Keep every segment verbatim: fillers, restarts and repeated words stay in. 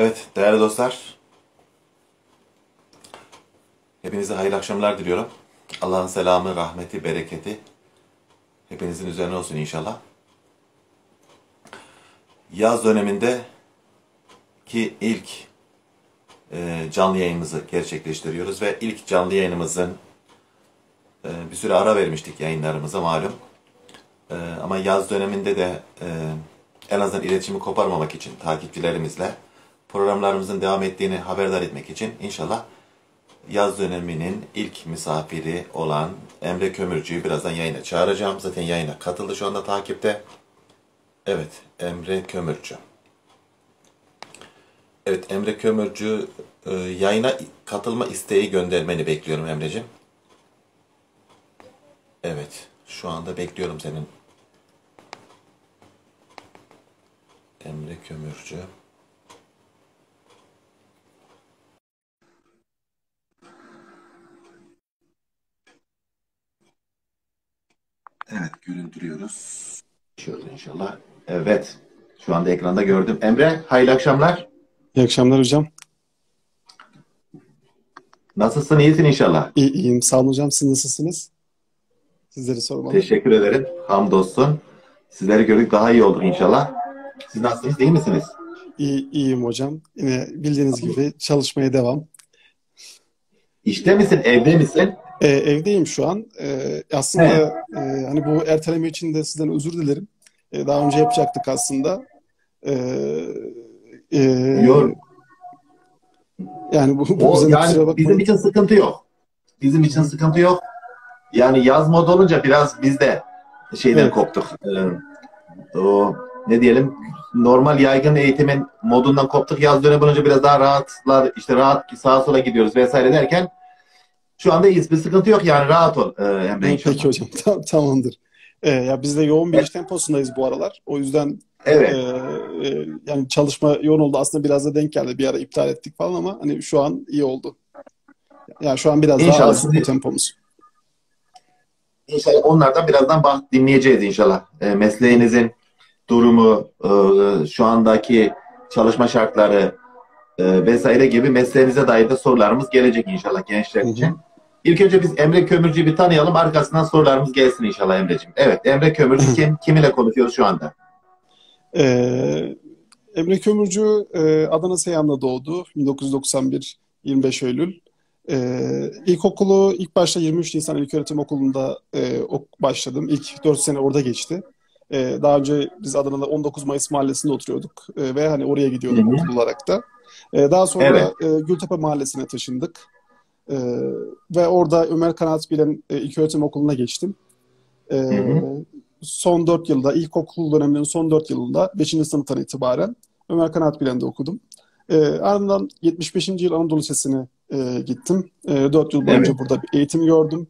Evet değerli dostlar, hepinize hayırlı akşamlar diliyorum. Allah'ın selamı, rahmeti, bereketi hepinizin üzerine olsun inşallah. Yaz dönemindeki ilk canlı yayınımızı gerçekleştiriyoruz ve ilk canlı yayınımızın bir süre ara vermiştik yayınlarımıza malum. Ama yaz döneminde de en azından iletişimi koparmamak için takipçilerimizle programlarımızın devam ettiğini haberdar etmek için inşallah yaz döneminin ilk misafiri olan Emre Kömürcü'yü birazdan yayına çağıracağım. Zaten yayına katıldı, şu anda takipte. Evet, Emre Kömürcü. Evet, Emre Kömürcü yayına katılma isteği göndermeni bekliyorum Emre'ciğim. Evet, şu anda bekliyorum senin. Emre Kömürcü. Evet, görüntülüyoruz. Şöyle inşallah. Evet, şu anda ekranda gördüm. Emre, hayırlı akşamlar. İyi akşamlar hocam. Nasılsın, iyisin inşallah? İyi, iyiyim, sağ olun hocam. Siz nasılsınız? Sizleri sormalı. Teşekkür ederim, hamdolsun. Sizleri gördük, daha iyi olduk inşallah. Siz nasılsınız, iyi misiniz? İyi, iyiyim hocam. Yine bildiğiniz gibi çalışmaya devam. İşte misin, evde misin? Ee, evdeyim şu an. Ee, aslında evet. e, hani bu erteleme için de sizden özür dilerim. Ee, daha önce yapacaktık aslında. Ee, e, yok. Yani bu, bu o, yani bizim için sıkıntı yok. Bizim için sıkıntı yok. Yani yaz moda olunca biraz biz de şeyden evet. koptuk. Ee, o, ne diyelim? Normal yaygın eğitimin modundan koptuk. Yaz dönemi olunca biraz daha rahatlar, işte rahat sağa sola gidiyoruz vesaire derken. Şu anda iyiyiz. Bir sıkıntı yok yani. Rahat ol. Ee, Peki şuna. hocam. Tam, tamamdır. Ee, ya biz de yoğun bir evet. iş temposundayız bu aralar. O yüzden evet. e, e, yani çalışma yoğun oldu. Aslında biraz da denk geldi. Bir ara iptal ettik falan ama hani şu an iyi oldu. Yani şu an biraz inşallah daha az bu tempomuz. İnşallah onlardan birazdan bah dinleyeceğiz inşallah. E, mesleğinizin durumu, e, şu andaki çalışma şartları e, vesaire gibi mesleğinize dair de sorularımız gelecek inşallah gençler için. Hı hı. İlk önce biz Emre Kömürcü'yü bir tanıyalım. Arkasından sorularımız gelsin inşallah Emre'ciğim. Evet, Emre Kömürcü kim? Kim ile konuşuyoruz şu anda? Ee, Emre Kömürcü e, Adana Seyhan'da doğdu. bin dokuz yüz doksan bir, yirmi beş Eylül. Ee, ilkokulu ilk başta yirmi üç Nisan İlköğretim Okulu'nda e, başladım. İlk dört sene orada geçti. Ee, daha önce biz Adana'da on dokuz Mayıs Mahallesi'nde oturuyorduk. Ee, ve hani oraya gidiyorduk Hı-hı. okul olarak da. Ee, daha sonra evet. e, Gültepe Mahallesi'ne taşındık. Ee, ve orada Ömer Kanaatbilen e, İlköğretim Okulu'na geçtim. Ee, hı hı. Son dört yılda, ilkokul dönemlerinin son dört yılında, beşinci sınıftan itibaren Ömer Kanaatbilen'de okudum. Ee, ardından yetmiş beşinci yıl Anadolu Lisesi'ne e, gittim. E, dört yıl boyunca evet. burada bir eğitim gördüm.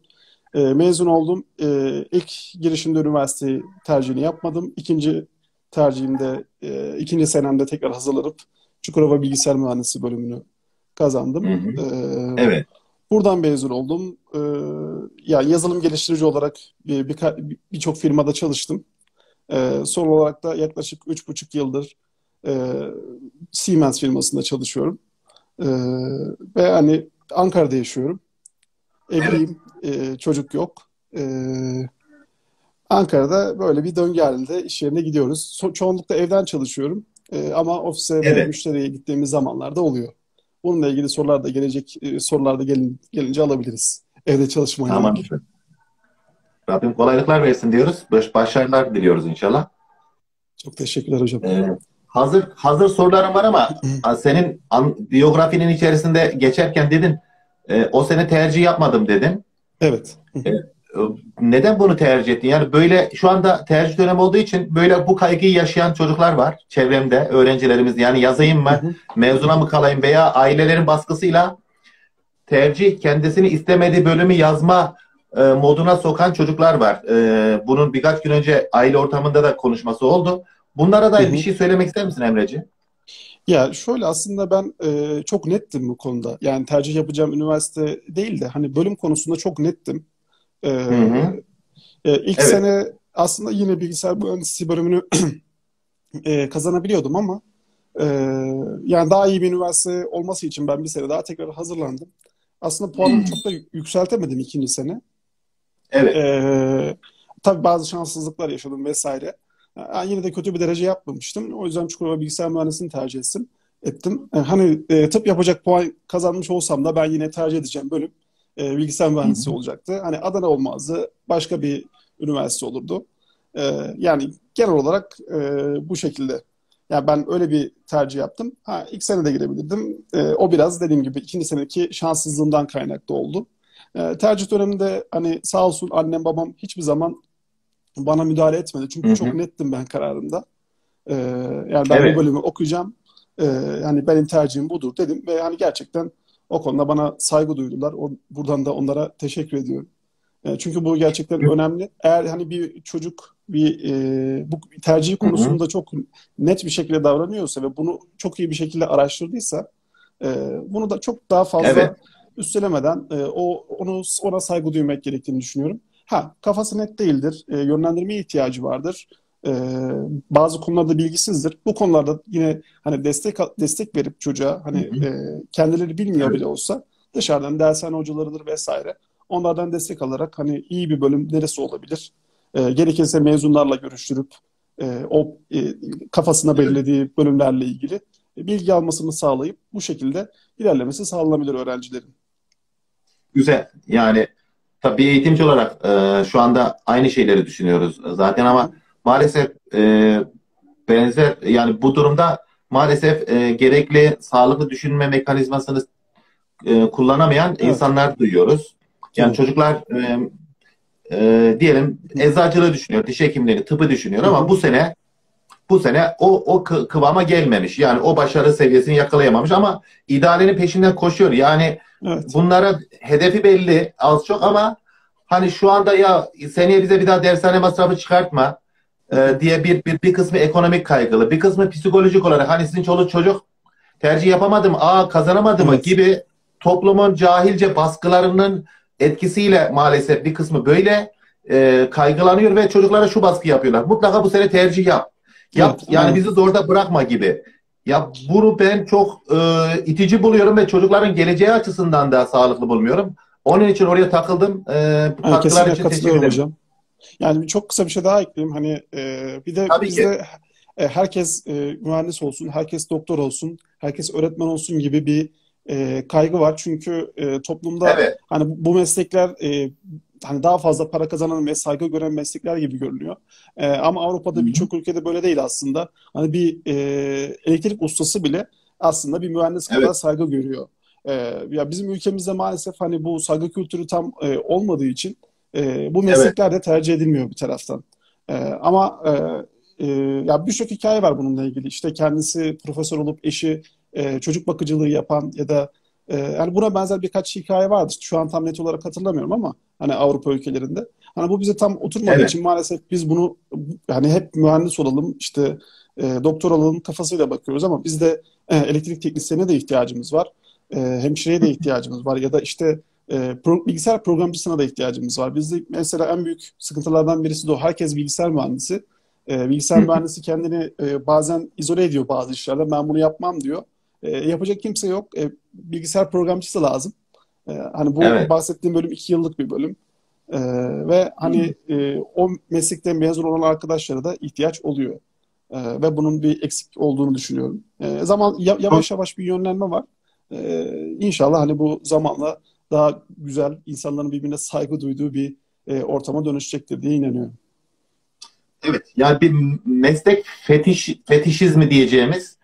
E, mezun oldum. E, ilk girişimde üniversite tercihini yapmadım. İkinci tercihimde, e, ikinci senemde tekrar hazırlanıp Çukurova Bilgisayar Mühendisi bölümünü kazandım. Hı hı. Ee, evet. Buradan mezun oldum. Ee, yani yazılım geliştirici olarak birçok bir, bir, bir firmada çalıştım. Ee, son olarak da yaklaşık üç buçuk yıldır e, Siemens firmasında çalışıyorum. Ee, ve hani Ankara'da yaşıyorum. Evliyim, e, çocuk yok. Ee, Ankara'da böyle bir döngü halinde iş yerine gidiyoruz. So çoğunlukla evden çalışıyorum. Ee, ama ofise evet. ve müşteriye gittiğimiz zamanlarda oluyor. Bununla ilgili sorular da gelecek, sorularda gelin, gelince alabiliriz. Evde çalışmayı. Tamam. Rabbim kolaylıklar versin diyoruz. Başarılar diliyoruz inşallah. Çok teşekkürler hocam. Ee, hazır hazır sorularım var ama senin biyografinin içerisinde geçerken dedin, e, o sene tercih yapmadım dedin. Evet. E, neden bunu tercih ettin? Yani böyle şu anda tercih dönemi olduğu için böyle bu kaygıyı yaşayan çocuklar var çevremde, öğrencilerimiz. Yani yazayım mı, hı hı. mezuna mı kalayım veya ailelerin baskısıyla tercih, kendisini istemediği bölümü yazma e, moduna sokan çocuklar var. E, bunun birkaç gün önce aile ortamında da konuşması oldu. Bunlara dair hı hı. bir şey söylemek ister misin Emreciğim? Ya şöyle, aslında ben e, çok nettim bu konuda. Yani tercih yapacağım üniversite değil de hani bölüm konusunda çok nettim. Ee, hı hı. E, ilk evet. sene aslında yine bilgisayar mühendisliği bölümünü e, kazanabiliyordum ama Ee, yani daha iyi bir üniversite olması için ben bir sene daha tekrar hazırlandım. Aslında puanımı çok da yükseltemedim ikinci sene. Evet. Ee, tabii bazı şanssızlıklar yaşadım vesaire. Yani yine de kötü bir derece yapmamıştım. O yüzden Çukurova Bilgisayar Mühendisliğini tercih ettim. ettim. Yani hani e, tıp yapacak puan kazanmış olsam da ben yine tercih edeceğim bölüm e, bilgisayar mühendisi olacaktı. Hani Adana olmazdı, başka bir üniversite olurdu. E, yani genel olarak e, bu şekilde. Yani ben öyle bir tercih yaptım. Ha, ilk sene de girebilirdim. E, o biraz dediğim gibi ikinci seneki şanssızlığımdan kaynaklı oldu. E, tercih döneminde hani sağ olsun annem babam hiçbir zaman bana müdahale etmedi. Çünkü hı hı. çok nettim ben kararımda. E, yani ben evet. bu bölümü okuyacağım. E, yani benim tercihim budur dedim. Ve yani gerçekten o konuda bana saygı duydular. O, buradan da onlara teşekkür ediyorum. E, çünkü bu gerçekten hı. önemli. Eğer hani bir çocuk bir e, bu tercih konusunda hı hı. çok net bir şekilde davranıyorsa ve bunu çok iyi bir şekilde araştırdıysa e, bunu da çok daha fazla evet. üstelemeden e, o onu ona saygı duymak gerektiğini düşünüyorum. Ha, kafası net değildir, e, yönlendirmeye ihtiyacı vardır, e, bazı konularda bilgisizdir. Bu konularda yine hani destek destek verip çocuğa hani hı hı. E, kendileri bilmiyor evet. bile olsa dışarıdan dershane hocalarıdır vesaire. Onlardan destek alarak hani iyi bir bölüm neresi olabilir? E, gerekirse mezunlarla görüştürüp e, o e, kafasına belirlediği bölümlerle ilgili e, bilgi almasını sağlayıp bu şekilde ilerlemesi sağlanabilir öğrencilerin. Güzel. Yani tabii eğitimci olarak e, şu anda aynı şeyleri düşünüyoruz zaten ama maalesef e, benzer yani bu durumda maalesef e, gerekli sağlıklı düşünme mekanizmasını e, kullanamayan evet. insanlar duyuyoruz. Yani evet. çocuklar e, E, diyelim eczacılığı düşünüyor, diş hekimleri, tıpı düşünüyor ama bu sene bu sene o o kıvama gelmemiş. Yani o başarı seviyesini yakalayamamış ama idealinin peşinden koşuyor. Yani evet. bunlara hedefi belli az çok ama hani şu anda ya seneye bize bir daha dershane masrafı çıkartma e, diye bir, bir bir kısmı ekonomik kaygılı, bir kısmı psikolojik olarak hani sizin çoluk çocuk tercih yapamadı mı, aa kazanamadı mı evet. gibi toplumun cahilce baskılarının etkisiyle maalesef bir kısmı böyle e, kaygılanıyor ve çocuklara şu baskı yapıyorlar. Mutlaka bu sene tercih yap. yap evet, yani evet. bizi zorda bırakma gibi. Ya bunu ben çok e, itici buluyorum ve çocukların geleceği açısından da sağlıklı bulmuyorum. Onun için oraya takıldım. E, bu yani katkılar için teşekkür ederim. Hocam. Yani çok kısa bir şey daha ekleyeyim. Hani e, bir de Tabii bizde ki. herkes e, mühendis olsun, herkes doktor olsun, herkes öğretmen olsun gibi bir E, kaygı var çünkü e, toplumda evet. hani bu meslekler e, hani daha fazla para kazanan ve saygı gören meslekler gibi görünüyor. E, ama Avrupa'da birçok ülkede böyle değil aslında. Hani bir e, elektrik ustası bile aslında bir mühendis kadar evet. saygı görüyor. E, ya bizim ülkemizde maalesef hani bu saygı kültürü tam e, olmadığı için e, bu meslekler de evet. tercih edilmiyor bir taraftan. E, ama e, e, ya birçok hikaye var bununla ilgili. İşte kendisi profesör olup eşi Ee, çocuk bakıcılığı yapan ya da e, yani buna benzer birkaç hikaye vardı. Şu an tam net olarak hatırlamıyorum ama hani Avrupa ülkelerinde. Hani bu bize tam oturmadığı evet. için maalesef biz bunu hani hep mühendis olalım, işte e, doktor olalım kafasıyla bakıyoruz ama bizde e, elektrik teknisyenine de ihtiyacımız var. E, hemşireye de ihtiyacımız var ya da işte e, pro, bilgisayar programcısına da ihtiyacımız var. Bizde mesela en büyük sıkıntılardan birisi de o. Herkes bilgisayar mühendisi. E, bilgisayar mühendisi kendini e, bazen izole ediyor bazı işlerde. Ben bunu yapmam diyor. E, yapacak kimse yok. E, bilgisayar programcısı lazım. E, hani bu evet. bahsettiğim bölüm iki yıllık bir bölüm. E, ve hani e, o meslekten mezun olan arkadaşlara da ihtiyaç oluyor. E, ve bunun bir eksik olduğunu düşünüyorum. E, zaman ya, yavaş yavaş bir yönlenme var. E, İnşallah hani bu zamanla daha güzel, insanların birbirine saygı duyduğu bir e, ortama dönüşecektir diye inanıyorum. Evet. Yani bir meslek fetiş, fetişizmi diyeceğimiz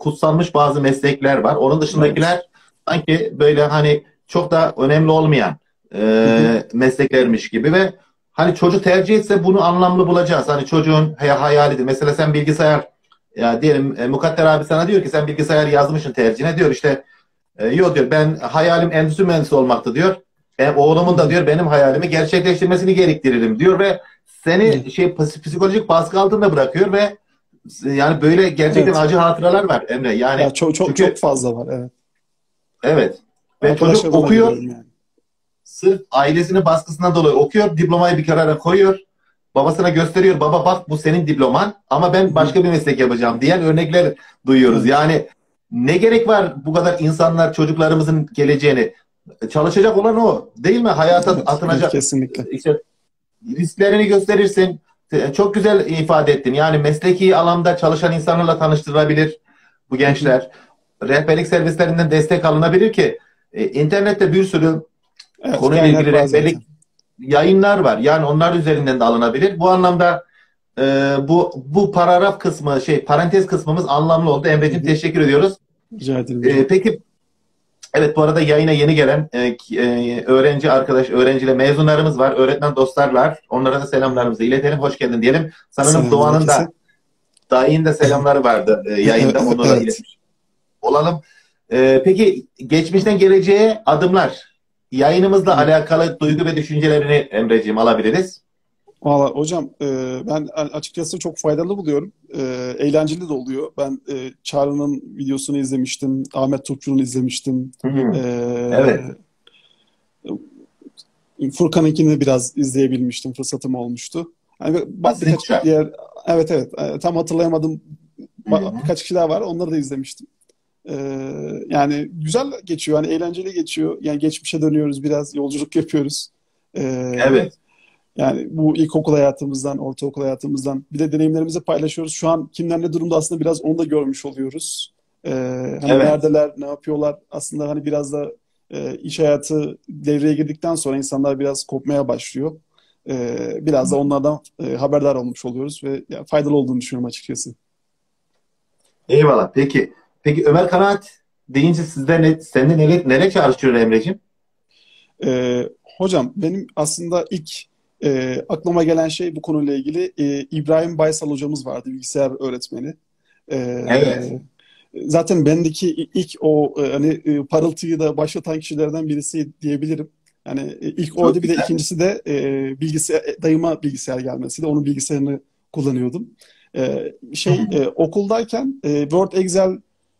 kutsanmış bazı meslekler var. Onun dışındakiler evet. sanki böyle hani çok da önemli olmayan e, mesleklermiş gibi ve hani çocuk tercih etse bunu anlamlı bulacağız. Hani çocuğun hayalidir. Mesela sen bilgisayar ya diyelim e, Mukadder abi sana diyor ki sen bilgisayar yazmışsın tercihine diyor işte e, yok diyor ben hayalim endüstri mühendisi olmaktı diyor. E, oğlumun da diyor benim hayalimi gerçekleştirmesini gerektiririm diyor ve seni Hı. şey psikolojik baskı altında bırakıyor ve yani böyle gerçekten evet. acı hatıralar var Emre. Yani ya çok çok çünkü, çok fazla var evet. Evet. Ve çocuk okuyor. Yani. Sırf ailesinin baskısından dolayı okuyor, diplomayı bir kenara koyuyor. Babasına gösteriyor, baba bak bu senin diploman ama ben başka bir meslek yapacağım diyen örnekler duyuyoruz. Yani ne gerek var bu kadar insanlar çocuklarımızın geleceğini? Çalışacak olan o değil mi? Hayata evet, atınacak. Kesinlikle. İşte risklerini gösterirsin. Çok güzel ifade ettin. Yani mesleki alanda çalışan insanlarla tanıştırılabilir bu gençler. Rehberlik servislerinden destek alınabilir ki e, internette bir sürü evet, konuyla ilgili rehberlik zaten. Yayınlar var. Yani onlar üzerinden de alınabilir. Bu anlamda e, bu bu paragraf kısmı, şey parantez kısmımız anlamlı oldu. Emre'cim teşekkür ediyoruz. Rica ederim. E, peki evet, bu arada yayına yeni gelen e, e, öğrenci arkadaş, öğrenciyle mezunlarımız var. Öğretmen dostlarlar. Onlara da selamlarımızı iletelim. Hoş geldin diyelim. Sanırım Doğan'ın da Dayı'nın da selamları vardı e, yayında. Onu da iletmiş olalım. E, peki geçmişten geleceğe adımlar yayınımızla alakalı duygu ve düşüncelerini Emre'ciğim alabiliriz. Valla hocam ben açıkçası çok faydalı buluyorum. Eğlenceli de oluyor. Ben Çağrı'nın videosunu izlemiştim. Ahmet Topçu'nun izlemiştim. Hı hı. Ee, evet. Furkan'ınkini biraz izleyebilmiştim. Fırsatım olmuştu. Yani birkaç diğer, evet evet. Tam hatırlayamadım. Hı hı. Birkaç kişi daha var. Onları da izlemiştim. Ee, yani güzel geçiyor. Yani eğlenceli geçiyor. Yani geçmişe dönüyoruz biraz. Yolculuk yapıyoruz. Ee, evet. Yani bu ilkokul hayatımızdan, ortaokul hayatımızdan bir de deneyimlerimizi paylaşıyoruz. Şu an kimler ne durumda aslında biraz onu da görmüş oluyoruz. Ee, hani evet. Neredeler, ne yapıyorlar? Aslında hani biraz da e, iş hayatı devreye girdikten sonra insanlar biraz kopmaya başlıyor. Ee, biraz da onlardan e, haberdar olmuş oluyoruz ve ya, faydalı olduğunu düşünüyorum açıkçası. Eyvallah. Peki. Peki Ömer Kanaat deyince sizde ne, seninle nereye, nereye çağrıştırır Emre'ciğim? Ee, hocam benim aslında ilk E, aklıma gelen şey bu konuyla ilgili e, İbrahim Baysal hocamız vardı, bilgisayar öğretmeni. E, evet. E, zaten bendeki ilk o e, hani e, parıltıyı da başlatan kişilerden birisi diyebilirim. Yani e, ilk oydu, bir de ikincisi de e, bilgisayar, dayıma bilgisayar gelmesi de onun bilgisayarını kullanıyordum. E, şey e, okuldayken e, Word, Excel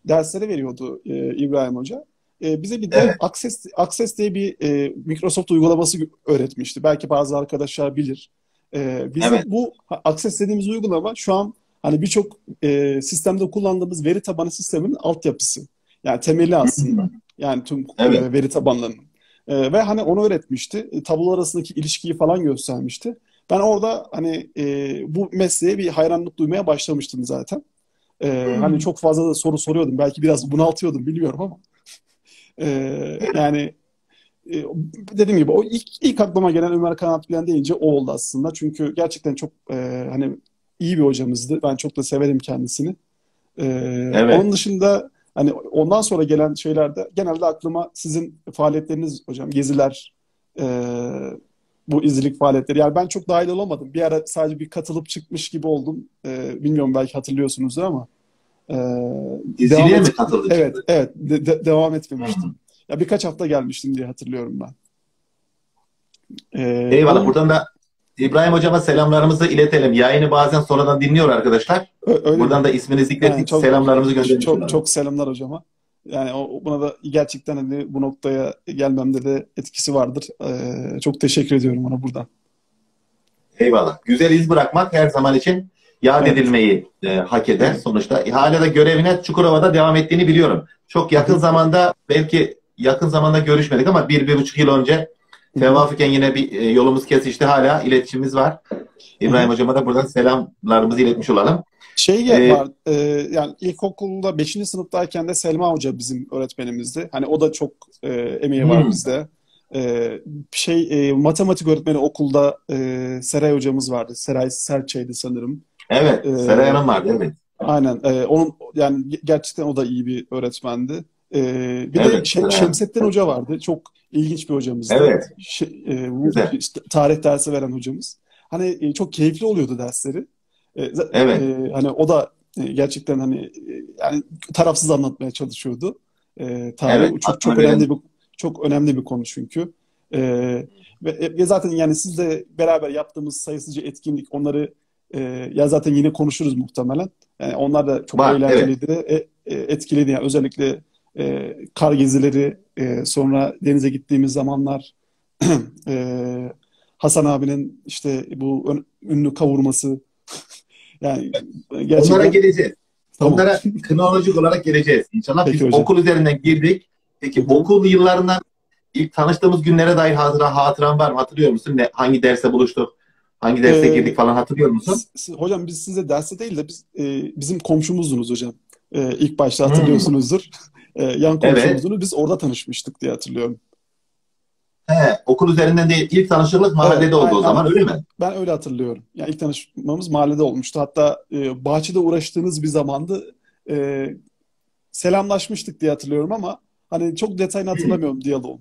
dersleri veriyordu e, İbrahim Hoca. Bize bir de evet. Access, Access diye bir e, Microsoft uygulaması öğretmişti. Belki bazı arkadaşlar bilir. E, bizim evet. Bu Access dediğimiz uygulama şu an hani birçok e, sistemde kullandığımız veri tabanı sistemin altyapısı. Yani temeli aslında. Yani tüm evet. e, veri tabanlarının. E, ve hani onu öğretmişti. E, tablolar arasındaki ilişkiyi falan göstermişti. Ben orada hani e, bu mesleğe bir hayranlık duymaya başlamıştım zaten. E, hmm. Hani çok fazla da soru soruyordum. Belki biraz bunaltıyordum bilmiyorum ama. Ee, yani e, dediğim gibi o ilk, ilk aklıma gelen Ömer Kanaatbilen deyince o oldu aslında. Çünkü gerçekten çok e, hani iyi bir hocamızdı. Ben çok da severim kendisini. Ee, evet. Onun dışında hani ondan sonra gelen şeylerde genelde aklıma sizin faaliyetleriniz hocam. Geziler, e, bu izcilik faaliyetleri. Yani ben çok dahil olamadım. Bir ara sadece bir katılıp çıkmış gibi oldum. Ee, bilmiyorum belki hatırlıyorsunuzdur ama. Ee, Geziliğe mi katıldı? Evet, evet de, de, devam etmemiştim. Hı-hı. Ya birkaç hafta gelmiştim diye hatırlıyorum ben. Ee, Eyvallah, ama... buradan da İbrahim Hocama selamlarımızı iletelim. Yayını bazen sonradan dinliyor arkadaşlar. Öyle buradan mi? Da ismini zikrettik, yani çok, selamlarımızı gönderiyoruz. Çok, çok selamlar hocama. Yani o, buna da gerçekten hani bu noktaya gelmemde de etkisi vardır. Ee, çok teşekkür ediyorum ona buradan. Eyvallah. Güzel iz bırakmak her zaman için yad evet. edilmeyi e, hak eder evet. sonuçta. E, hala da görevine Çukurova'da devam ettiğini biliyorum. Çok yakın evet. zamanda, belki yakın zamanda görüşmedik ama bir, bir buçuk yıl önce tevafüken yine bir e, yolumuz kesişti. Hala iletişimimiz var. İbrahim evet. Hocama da buradan selamlarımızı iletmiş olalım. Şey ee, var, e, yani ilkokulda beşinci sınıftayken de Selma Hoca bizim öğretmenimizdi. Hani o da çok e, emeği var hmm. bizde. Ee, şey e, matematik öğretmeni okulda e, Seray hocamız vardı. Seray Serçey'di sanırım. Evet, ee, Seray Hanım vardı, evet. Aynen. E, onun yani gerçekten o da iyi bir öğretmendi. E, bir evet, de Şem, Şemsettin Hoca vardı. Çok ilginç bir hocamızdı. Evet. Ş e, tarih dersi veren hocamız. Hani e, çok keyifli oluyordu dersleri. E, evet. E, hani o da e, gerçekten hani e, yani tarafsız anlatmaya çalışıyordu. E, tarih evet, çok, çok önemli bir Çok önemli bir konu çünkü. Ee, ve, ve zaten yani sizle beraber yaptığımız sayısızca etkinlik, onları e, ya zaten yine konuşuruz muhtemelen. Yani onlar da çok var, eğlenceliydi. Evet. E, e, etkiledi. Yani özellikle e, kar gezileri, e, sonra denize gittiğimiz zamanlar e, Hasan abinin işte bu ön, ünlü kavurması. Yani gerçekten... Onlara geleceğiz. Tamam. Onlara kronolojik olarak geleceğiz. İnşallah Peki biz hocam. okul üzerinden girdik. Peki Hı-hı. okul yıllarından ilk tanıştığımız günlere dair hatıra, hatıran var mı? Hatırlıyor musun? Ne, hangi derse buluştuk? Hangi derse ee, girdik falan hatırlıyor musun? Hocam biz size derse değil de biz, e, bizim komşumuzdunuz hocam. E, ilk başta hatırlıyorsunuzdur. Hmm. E, yan komşumuzdunuz. Evet. Biz orada tanışmıştık diye hatırlıyorum. He, okul üzerinden değil. İlk tanışmamız mahallede evet, oldu aynen, o zaman aynen. öyle mi? Ben öyle hatırlıyorum. Yani ilk tanışmamız mahallede olmuştu. Hatta e, bahçede uğraştığınız bir zamandı. E, selamlaşmıştık diye hatırlıyorum ama hani çok detayını hatırlamıyorum diyaloğum.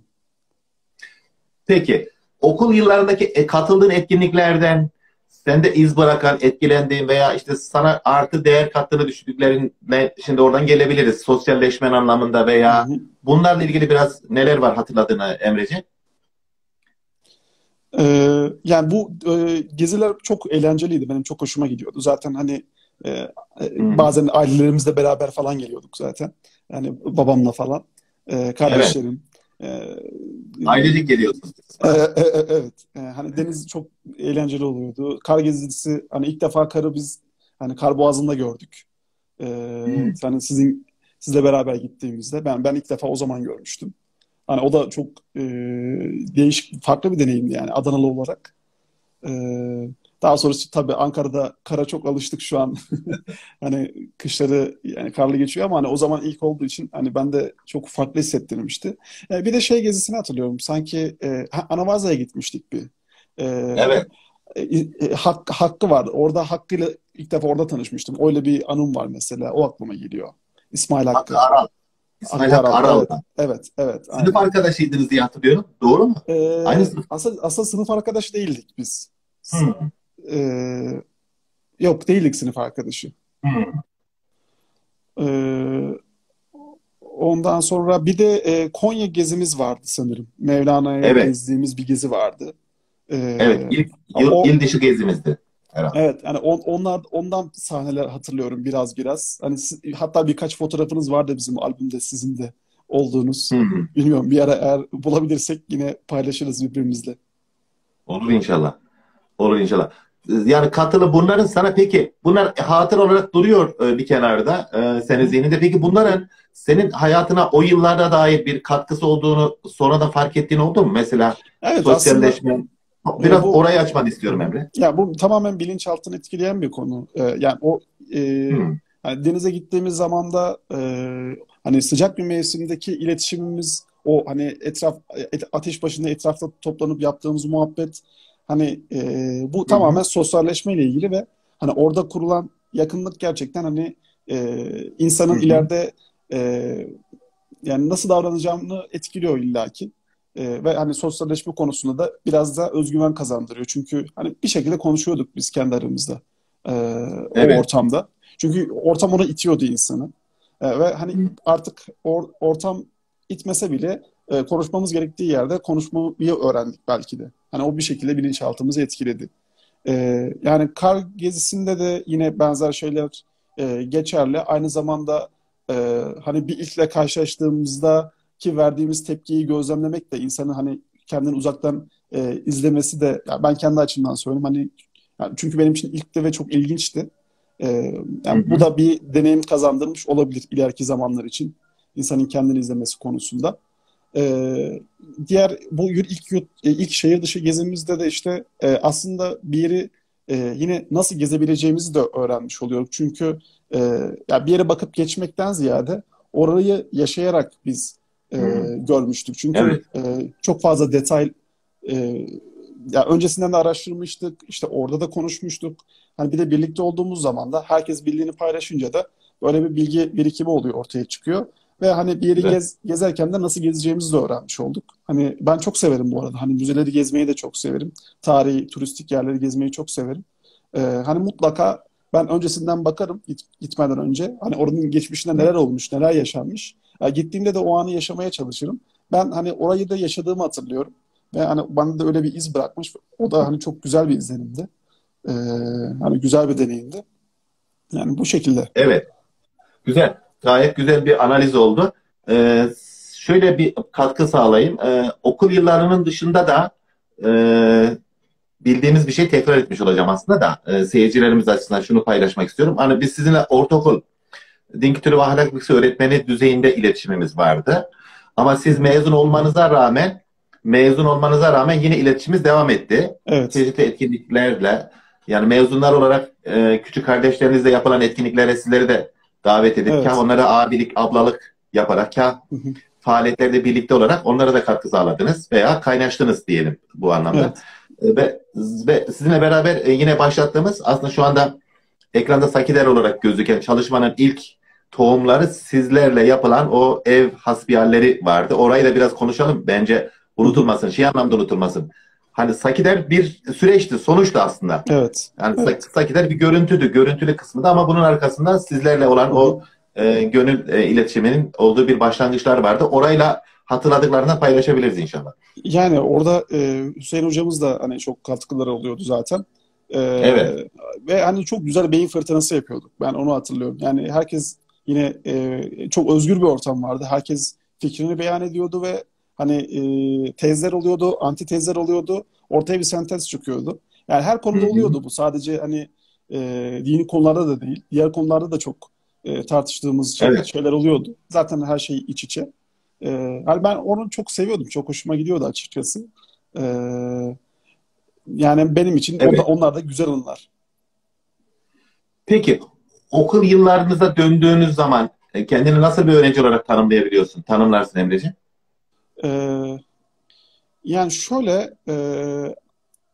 Peki. Okul yıllarındaki katıldığın etkinliklerden sende iz bırakan, etkilendiğin veya işte sana artı değer kattığını düşündüklerinden şimdi oradan gelebiliriz. Sosyalleşmen anlamında veya hı hı. bunlarla ilgili biraz neler var hatırladığını Emreciğim? Ee, yani bu e, geziler çok eğlenceliydi. Benim çok hoşuma gidiyordu. Zaten hani e, e, bazen ailelerimizle beraber falan geliyorduk zaten. Yani babamla falan. E, kardeşlerim. Evet. Ailelik geliyorsunuz. Ee, e, e, evet. Ee, hani deniz çok eğlenceli oluyordu. Kar gezisi, hani ilk defa karı biz hani Karboğazı'nda gördük. Ee, hmm. Hani sizin sizle beraber gittiğimizde ben ben ilk defa o zaman görmüştüm. Hani o da çok e, değişik, farklı bir deneyimdi yani Adanalı olarak. Ee, daha sonra tabii Ankara'da kara çok alıştık şu an. Hani kışları yani karlı geçiyor ama hani o zaman ilk olduğu için hani ben de çok farklı hissettirmişti. Ee, bir de şey gezisini hatırlıyorum. Sanki e, Anavaza'ya gitmiştik bir. Ee, evet. E, e, Hak, Hakkı vardı. Orada Hakkı'yla ilk defa orada tanışmıştım. Öyle bir anım var mesela. O aklıma geliyor. İsmail Hakkı. Hakkı Aral. İsmail Hakkı Aral. Evet, evet, evet. Sınıf aynen. arkadaşıydınız diye hatırlıyorum. Doğru mu? Ee, Aynı sınıf. Asıl, asıl sınıf arkadaşı değildik biz. Hı. Ee, yok değildik sınıf arkadaşı. Ee, ondan sonra bir de e, Konya gezimiz vardı sanırım. Mevlana'ya evet. gezdiğimiz bir gezi vardı. Ee, evet, ilk yıl, o, il dışı gezimizdi. Herhalde. Evet, yani on, onlar ondan sahneler hatırlıyorum biraz biraz. Hani siz, hatta birkaç fotoğrafınız vardı bizim albümde sizin de olduğunuz. Hı hı. Bilmiyorum bir ara eğer bulabilirsek yine paylaşırız birbirimizle. Olur inşallah. Olur inşallah. Yani katılı bunların sana peki bunlar hatır olarak duruyor bir kenarda senin zihninde. Peki bunların senin hayatına o yıllarda dair bir katkısı olduğunu sonradan fark ettiğin oldu mu? Mesela evet, sosyalleşme. Biraz bu, orayı açmanı istiyorum Emre. Ya bu tamamen bilinçaltını etkileyen bir konu. Yani o e, yani denize gittiğimiz zaman da e, hani sıcak bir mevsimdeki iletişimimiz o hani etraf ateş başında etrafta toplanıp yaptığımız muhabbet. Hani e, bu Hı-hı. tamamen sosyalleşmeyle ilgili ve hani orada kurulan yakınlık gerçekten hani e, insanın Hı-hı. ileride e, yani nasıl davranacağını etkiliyor illaki. E, ve hani sosyalleşme konusunda da biraz daha özgüven kazandırıyor. Çünkü hani bir şekilde konuşuyorduk biz kendi aramızda e, evet. o ortamda. Çünkü ortam ona itiyordu insanı. E, ve hani Hı-hı. artık or, ortam itmese bile e, konuşmamız gerektiği yerde konuşmayı öğrendik belki de. Hani o bir şekilde bilinçaltımızı etkiledi. Ee, yani kar gezisinde de yine benzer şeyler e, geçerli. Aynı zamanda e, hani bir ilkle karşılaştığımızda ki verdiğimiz tepkiyi gözlemlemek de insanın hani kendini uzaktan e, izlemesi de yani ben kendi açımdan söylüyorum. Hani yani çünkü benim için ilkti ve çok ilginçti. E, yani Hı-hı. bu da bir deneyim kazandırmış olabilir ileriki zamanlar için. İnsanın kendini izlemesi konusunda. Ee, diğer bu ilk, yurt, ilk şehir dışı gezimizde de işte e, aslında bir yeri e, yine nasıl gezebileceğimizi de öğrenmiş oluyorum. Çünkü e, ya bir yere bakıp geçmekten ziyade orayı yaşayarak biz e, hmm. görmüştük. Çünkü evet. e, çok fazla detay e, ya öncesinden de araştırmıştık. İşte orada da konuşmuştuk. Hani bir de birlikte olduğumuz zaman da herkes bildiğini paylaşınca da böyle bir bilgi birikimi oluyor, ortaya çıkıyor. Ve hani bir yeri evet. gez, gezerken de nasıl gezeceğimizi de öğrenmiş olduk. Hani ben çok severim bu arada. Hani müzeleri gezmeyi de çok severim. Tarihi, turistik yerleri gezmeyi çok severim. Ee, hani mutlaka ben öncesinden bakarım git, gitmeden önce. Hani oranın geçmişinde neler olmuş, neler yaşanmış. Yani gittiğimde de o anı yaşamaya çalışırım. Ben hani orayı da yaşadığımı hatırlıyorum. Ve hani bana da öyle bir iz bırakmış. O da hani çok güzel bir izlenimdi. Ee, hani güzel bir deneyimdi. Yani bu şekilde. Evet. Güzel. Gayet güzel bir analiz oldu. Ee, şöyle bir katkı sağlayayım. Ee, okul yıllarının dışında da e, bildiğimiz bir şey tekrar etmiş olacağım aslında da e, seyircilerimiz açısından şunu paylaşmak istiyorum. Hani biz sizinle ortaokul din kültürü ve ahlak bilgisi öğretmeni düzeyinde iletişimimiz vardı. Ama siz mezun olmanıza rağmen mezun olmanıza rağmen yine iletişimimiz devam etti. Evet. Çeşitli etkinliklerle, yani mezunlar olarak e, küçük kardeşlerinizle yapılan etkinliklere sizleri de davet edip, evet, kah onlara abilik, ablalık yaparak, kah hı hı. faaliyetlerde birlikte olarak onlara da katkı sağladınız veya kaynaştınız diyelim bu anlamda. Evet. Ve, ve sizinle beraber yine başlattığımız, aslında şu anda ekranda Sakider olarak gözüken çalışmanın ilk tohumları sizlerle yapılan o ev hasbihalleri vardı. Orayı da biraz konuşalım. Bence unutulmasın. Şey anlamda unutulmasın. Hani Sakider bir süreçti. Sonuçta aslında. Evet. Yani evet. Sakider bir görüntüdü. Görüntülü kısmında, ama bunun arkasında sizlerle olan o e, gönül e, iletişiminin olduğu bir başlangıçlar vardı. Orayla hatırladıklarını paylaşabiliriz inşallah. Yani orada e, Hüseyin hocamız da hani çok katkıları oluyordu zaten. E, evet. Ve hani çok güzel beyin fırtınası yapıyorduk. Ben onu hatırlıyorum. Yani herkes yine e, çok özgür bir ortam vardı. Herkes fikrini beyan ediyordu ve hani e, tezler oluyordu, antitezler oluyordu. Ortaya bir sentez çıkıyordu. Yani her konuda oluyordu bu. Sadece hani e, dini konularda da değil. Diğer konularda da çok e, tartıştığımız şeyler, evet, şeyler oluyordu. Zaten her şey iç içe. E, yani ben onu çok seviyordum. Çok hoşuma gidiyordu açıkçası. E, yani benim için evet. onlar da güzel anılar. Peki, okul yıllarınıza döndüğünüz zaman kendini nasıl bir öğrenci olarak tanımlayabiliyorsun? Tanımlarsın Emreciğim. Ee, yani şöyle e,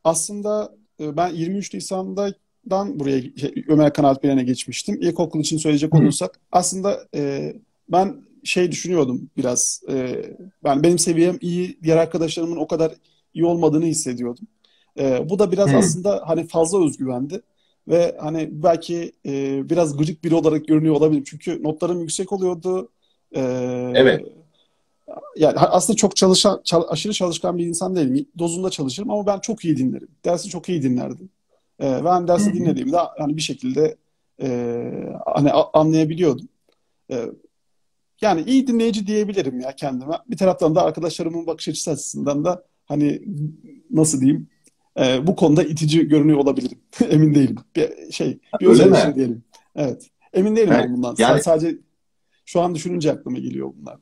aslında ben yirmi üç Nisan'dan buraya şey, Ömer Kanaatbilen'e geçmiştim. İlkokul için söyleyecek olursak, aslında e, ben şey düşünüyordum biraz. E, ben benim seviyem iyi, diğer arkadaşlarımın o kadar iyi olmadığını hissediyordum. E, bu da biraz Hı. aslında hani fazla özgüvendi. Ve hani belki e, biraz gıcık biri olarak görünüyor olabilirim. Çünkü notlarım yüksek oluyordu. E, evet. Yani aslında çok çalışan, çal, aşırı çalışkan bir insan değilim. Dozunda çalışırım ama ben çok iyi dinlerim. Dersi çok iyi dinlerdim. E, ben dersi dinlediğimde hani bir şekilde e, hani anlayabiliyordum. E, yani iyi dinleyici diyebilirim ya kendime. Bir taraftan da arkadaşlarımın bakış açısı açısından da hani nasıl diyeyim, Ee, bu konuda itici görünüyor olabilirim. Emin değilim. Bir şey, bir özel şey diyelim. Evet. Emin değilim evet. bundan. Yani, sadece şu an düşününce aklıma geliyor bunlar.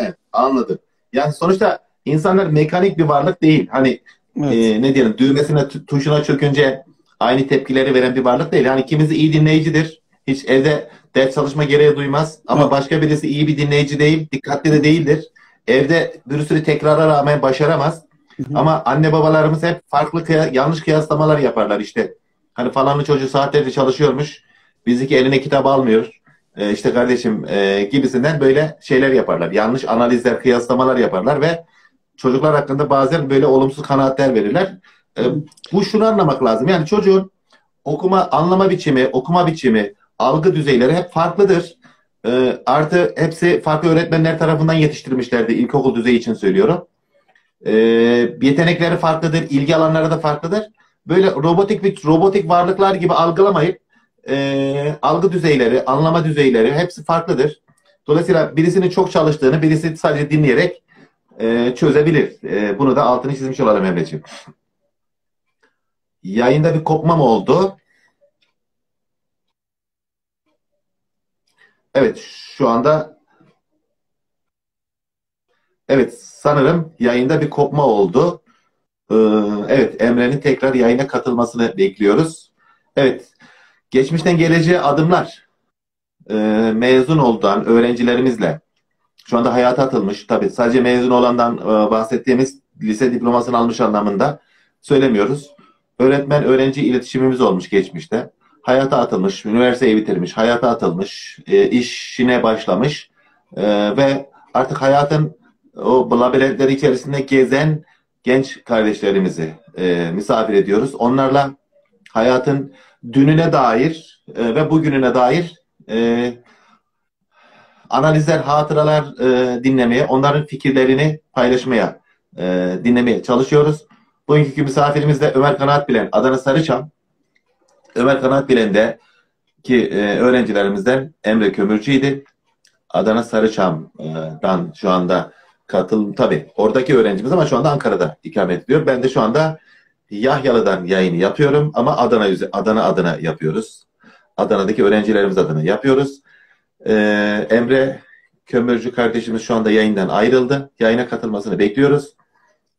Evet, anladım. Yani sonuçta insanlar mekanik bir varlık değil. Hani evet. e, ne diyelim, düğmesine, tuşuna çökünce aynı tepkileri veren bir varlık değil. Hani kimisi iyi dinleyicidir. Hiç evde ders çalışma gereği duymaz. Ama evet. başka birisi iyi bir dinleyici değil. Dikkatli de değildir. Evde bir sürü tekrara rağmen başaramaz. Hı hı. Ama anne babalarımız hep farklı kıya yanlış kıyaslamalar yaparlar işte. Hani falanlı çocuğu saatlerce çalışıyormuş, bizdeki eline kitap almıyor, ee, işte kardeşim e, gibisinden böyle şeyler yaparlar. Yanlış analizler, kıyaslamalar yaparlar ve çocuklar hakkında bazen böyle olumsuz kanaatler verirler. Ee, bu şunu anlamak lazım. Yani çocuğun okuma, anlama biçimi, okuma biçimi, algı düzeyleri hep farklıdır. Ee, artı hepsi farklı öğretmenler tarafından yetiştirmişlerdi. İlkokul düzeyi için söylüyorum. Ee, yetenekleri farklıdır, ilgi alanları da farklıdır. Böyle robotik bir robotik varlıklar gibi algılamayıp e, algı düzeyleri, anlama düzeyleri hepsi farklıdır. Dolayısıyla birisinin çok çalıştığını birisi sadece dinleyerek e, çözebilir. E, bunu da altını çizmiş olalım Emreciğim. Yayında bir kopma mı oldu? Evet, şu anda evet, sanırım yayında bir kopma oldu. Ee, evet, Emre'nin tekrar yayına katılmasını bekliyoruz. Evet, geçmişten geleceğe adımlar. Ee, mezun olan öğrencilerimizle, şu anda hayata atılmış, tabii sadece mezun olandan e, bahsettiğimiz lise diplomasını almış anlamında söylemiyoruz. Öğretmen-öğrenci iletişimimiz olmuş geçmişte. Hayata atılmış, üniversiteyi bitirmiş, hayata atılmış, e, işine başlamış e, ve artık hayatın o labirentler içerisinde gezen genç kardeşlerimizi e, misafir ediyoruz. Onlarla hayatın dününe dair e, ve bugününe dair e, analizler, hatıralar e, dinlemeye, onların fikirlerini paylaşmaya, e, dinlemeye çalışıyoruz. Bugünkü misafirimiz de Ömer Kanaatbilen, Adana Sarıçam. Ömer Kanaatbilen'deki e, öğrencilerimizden Emre Kömürcü'ydi. Adana Sarıçam'dan şu anda katılım, tabii oradaki öğrencimiz ama şu anda Ankara'da ikamet ediyor. Ben de şu anda Yahyalı'dan yayını yapıyorum ama Adana Adana adına yapıyoruz. Adana'daki öğrencilerimiz adına yapıyoruz. Ee, Emre Kömürcü kardeşimiz şu anda yayından ayrıldı. Yayına katılmasını bekliyoruz.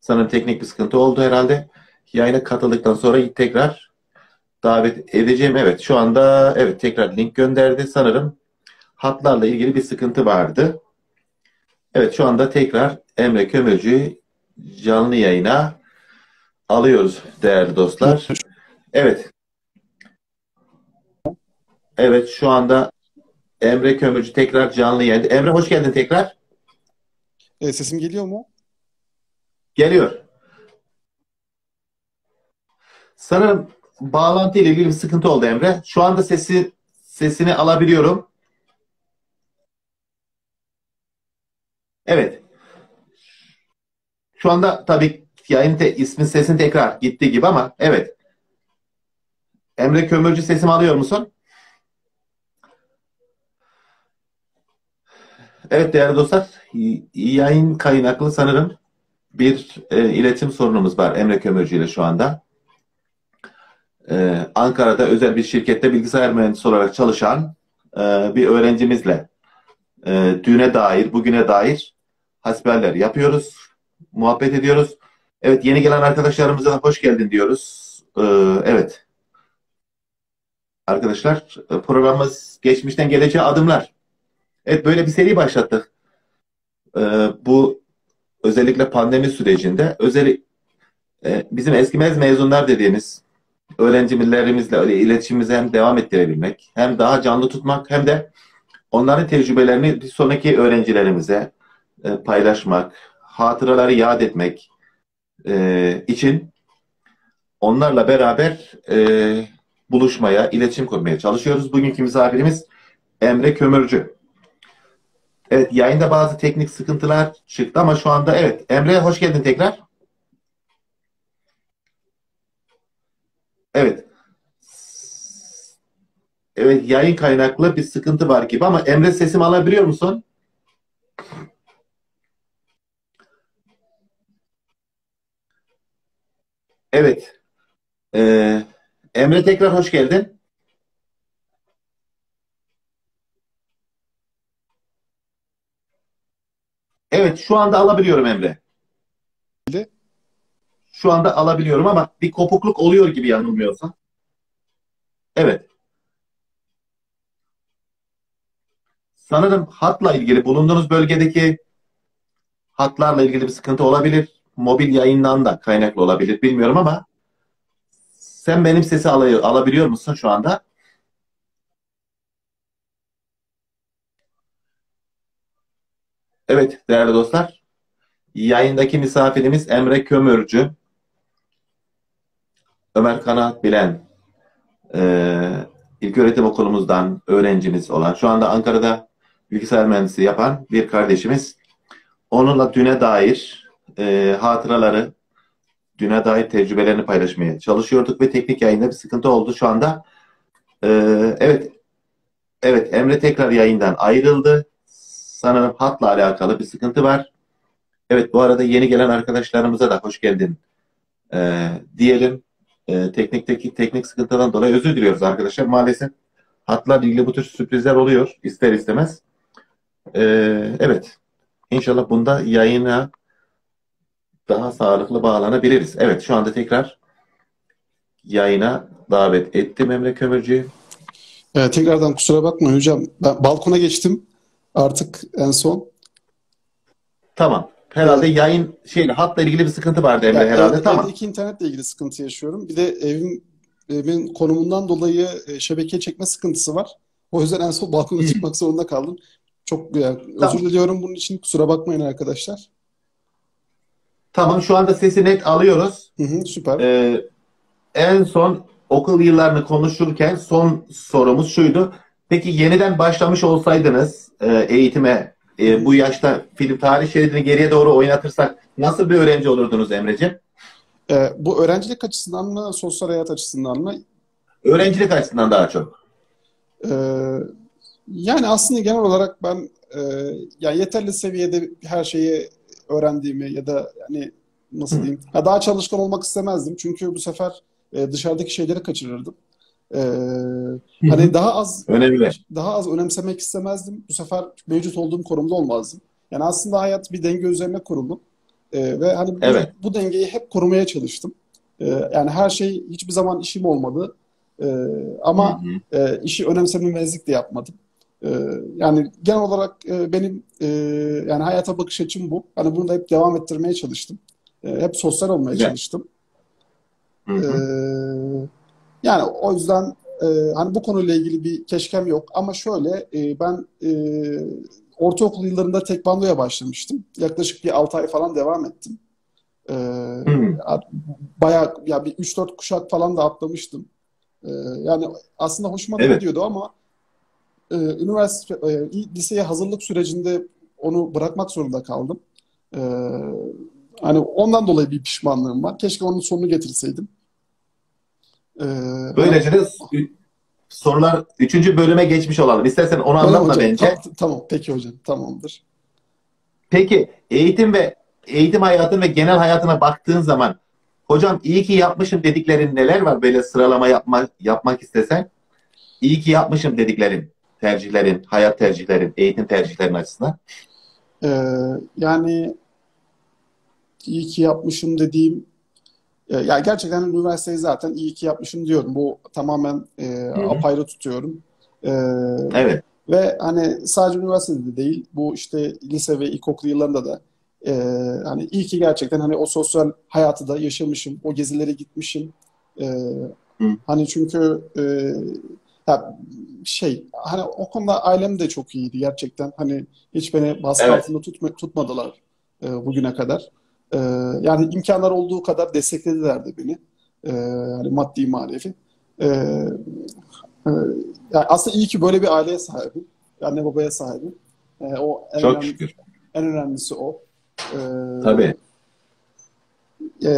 Sanırım teknik bir sıkıntı oldu herhalde. Yayına katıldıktan sonra tekrar davet edeceğim. Evet, şu anda evet tekrar link gönderdi. Sanırım hatlarla ilgili bir sıkıntı vardı. Evet, şu anda tekrar Emre Kömürcü canlı yayına alıyoruz değerli dostlar. Evet. Evet, şu anda Emre Kömürcü tekrar canlı yayında. Emre hoş geldin tekrar. E, sesim geliyor mu? Geliyor. Sanırım bağlantı ile ilgili bir sıkıntı oldu Emre. Şu anda sesi sesini alabiliyorum. Evet. Şu anda tabii yayın te, ismin sesin tekrar gitti gibi ama evet. Emre Kömürcü sesimi alıyor musun? Evet değerli dostlar, yayın kaynaklı sanırım bir e, iletişim sorunumuz var Emre Kömürcü ile şu anda. Ee, Ankara'da özel bir şirkette bilgisayar mühendisi olarak çalışan e, bir öğrencimizle e, düne dair, bugüne dair hasbeller yapıyoruz, muhabbet ediyoruz. Evet, yeni gelen arkadaşlarımıza da hoş geldin diyoruz. Ee, evet. Arkadaşlar, programımız Geçmişten Geleceğe Adımlar. Evet, böyle bir seri başlattık. Ee, bu özellikle pandemi sürecinde özel, e, bizim eskimez mezunlar dediğimiz öğrencilerimizle iletişimimizi hem devam ettirebilmek, hem daha canlı tutmak, hem de onların tecrübelerini bir sonraki öğrencilerimize e, paylaşmak, hatıraları yad etmek e, için onlarla beraber e, buluşmaya, iletişim kurmaya çalışıyoruz. Bugünkü misafirimiz Emre Kömürcü. Evet, yayında bazı teknik sıkıntılar çıktı ama şu anda evet. Emre hoş geldin tekrar. Evet. Evet, yayın kaynaklı bir sıkıntı var gibi ama Emre sesimi alabiliyor musun? Evet. Ee, Emre tekrar hoş geldin. Evet, şu anda alabiliyorum Emre. Şu anda alabiliyorum ama bir kopukluk oluyor gibi yanılmıyorsam. Evet. Sanırım hatla ilgili, bulunduğunuz bölgedeki hatlarla ilgili bir sıkıntı olabilir. Mobil yayından da kaynaklı olabilir. Bilmiyorum ama sen benim sesi al alabiliyor musun şu anda? Evet değerli dostlar. Yayındaki misafirimiz Emre Kömürcü. Ömer Kanaatbilen e, İlköğretim Okulumuzdan öğrencimiz olan, şu anda Ankara'da bilgisayar mühendisi yapan bir kardeşimiz. Onunla düne dair e, hatıraları, düne dair tecrübelerini paylaşmaya çalışıyorduk ve teknik yayında bir sıkıntı oldu şu anda. E, evet, evet Emre tekrar yayından ayrıldı. Sanırım hatla alakalı bir sıkıntı var. Evet, bu arada yeni gelen arkadaşlarımıza da hoş geldin ee, diyelim. Ee, teknikteki teknik sıkıntıdan dolayı özür diliyoruz arkadaşlar. Maalesef hatlarla ilgili bu tür sürprizler oluyor ister istemez. Ee, evet, inşallah bunda yayına daha sağlıklı bağlanabiliriz. Evet, şu anda tekrar yayına davet ettim Emre Kömürcü'yü. Ee, tekrardan kusura bakma hocam. Ben balkona geçtim artık en son. Tamam. Herhalde evet. Yayın şeyle hatla ilgili bir sıkıntı vardı Emre yani, herhalde. Evet, tamam. İki internetle ilgili sıkıntı yaşıyorum. Bir de evim, evimin konumundan dolayı şebeke çekme sıkıntısı var. O yüzden en son balkona çıkmak zorunda kaldım. Çok yani, tamam. Özür diliyorum bunun için. Kusura bakmayın arkadaşlar. Tamam, şu anda sesi net alıyoruz. Hı hı, süper. Ee, en son okul yıllarını konuşurken son sorumuz şuydu. Peki yeniden başlamış olsaydınız e, eğitime, E, bu yaşta film tarih şeridini geriye doğru oynatırsak nasıl bir öğrenci olurdunuz Emreciğim? E, bu öğrencilik açısından mı, sosyal hayat açısından mı? Öğrencilik açısından daha çok. E, yani aslında genel olarak ben e, ya yeterli seviyede her şeyi öğrendiğimi ya da yani nasıl diyeyim? Ya daha çalışkan olmak istemezdim. Çünkü bu sefer e, dışarıdaki şeyleri kaçırırdım. E, hani daha az önemli. Daha az önemsemek istemezdim. Bu sefer mevcut olduğum konumda olmazdım. Yani aslında hayat bir denge üzerine kuruldu. E, ve hani evet. bu, bu dengeyi hep korumaya çalıştım. E, yani her şey hiçbir zaman işim olmadı. E, ama hı hı. E, işi önemsememezlik de yapmadım. Yani genel olarak benim yani hayata bakış açım bu. Hani bunu da hep devam ettirmeye çalıştım. Hep sosyal olmaya evet. çalıştım. Hı hı. Yani o yüzden hani bu konuyla ilgili bir keşkem yok. Ama şöyle, ben ortaokul yıllarında tekvandoya başlamıştım. Yaklaşık bir altı ay falan devam ettim. Hı. Bayağı ya bir üç dört kuşak falan da atlamıştım. Yani aslında hoşuma evet. gidiyordu ama üniversite, liseye hazırlık sürecinde onu bırakmak zorunda kaldım. Ee, hani ondan dolayı bir pişmanlığım var. Keşke onun sonunu getirseydim. Ee, Böylece de sorular üçüncü bölüme geçmiş olalım. İstersen onu anlatma bence. Tamam, peki hocam, tamamdır. Peki eğitim ve eğitim hayatın ve genel hayatına baktığın zaman hocam iyi ki yapmışım dediklerin neler var? Böyle sıralama yapma, yapmak istesen iyi ki yapmışım dediklerin. Tercihlerin, hayat tercihlerin, eğitim tercihlerin açısından? Ee, yani iyi ki yapmışım dediğim, e, ya gerçekten üniversiteyi zaten iyi ki yapmışım diyorum. Bu tamamen e, apayrı tutuyorum. E, evet. Ve hani sadece üniversitede de değil, bu işte lise ve ilkokul yıllarında da e, hani iyi ki gerçekten hani o sosyal hayatı da yaşamışım, o gezilere gitmişim. E, hani çünkü e, ya şey, hani o konuda ailem de çok iyiydi gerçekten. Hani hiç beni baskı evet. altında tutma, tutmadılar e, bugüne kadar. E, yani imkanlar olduğu kadar destekledilerdi beni. E, yani maddi, manevi. E, e, yani aslında iyi ki böyle bir aileye sahibim. Anne babaya sahibim. E, o en çok önemli, şükür. En önemlisi o. E, Tabii. E,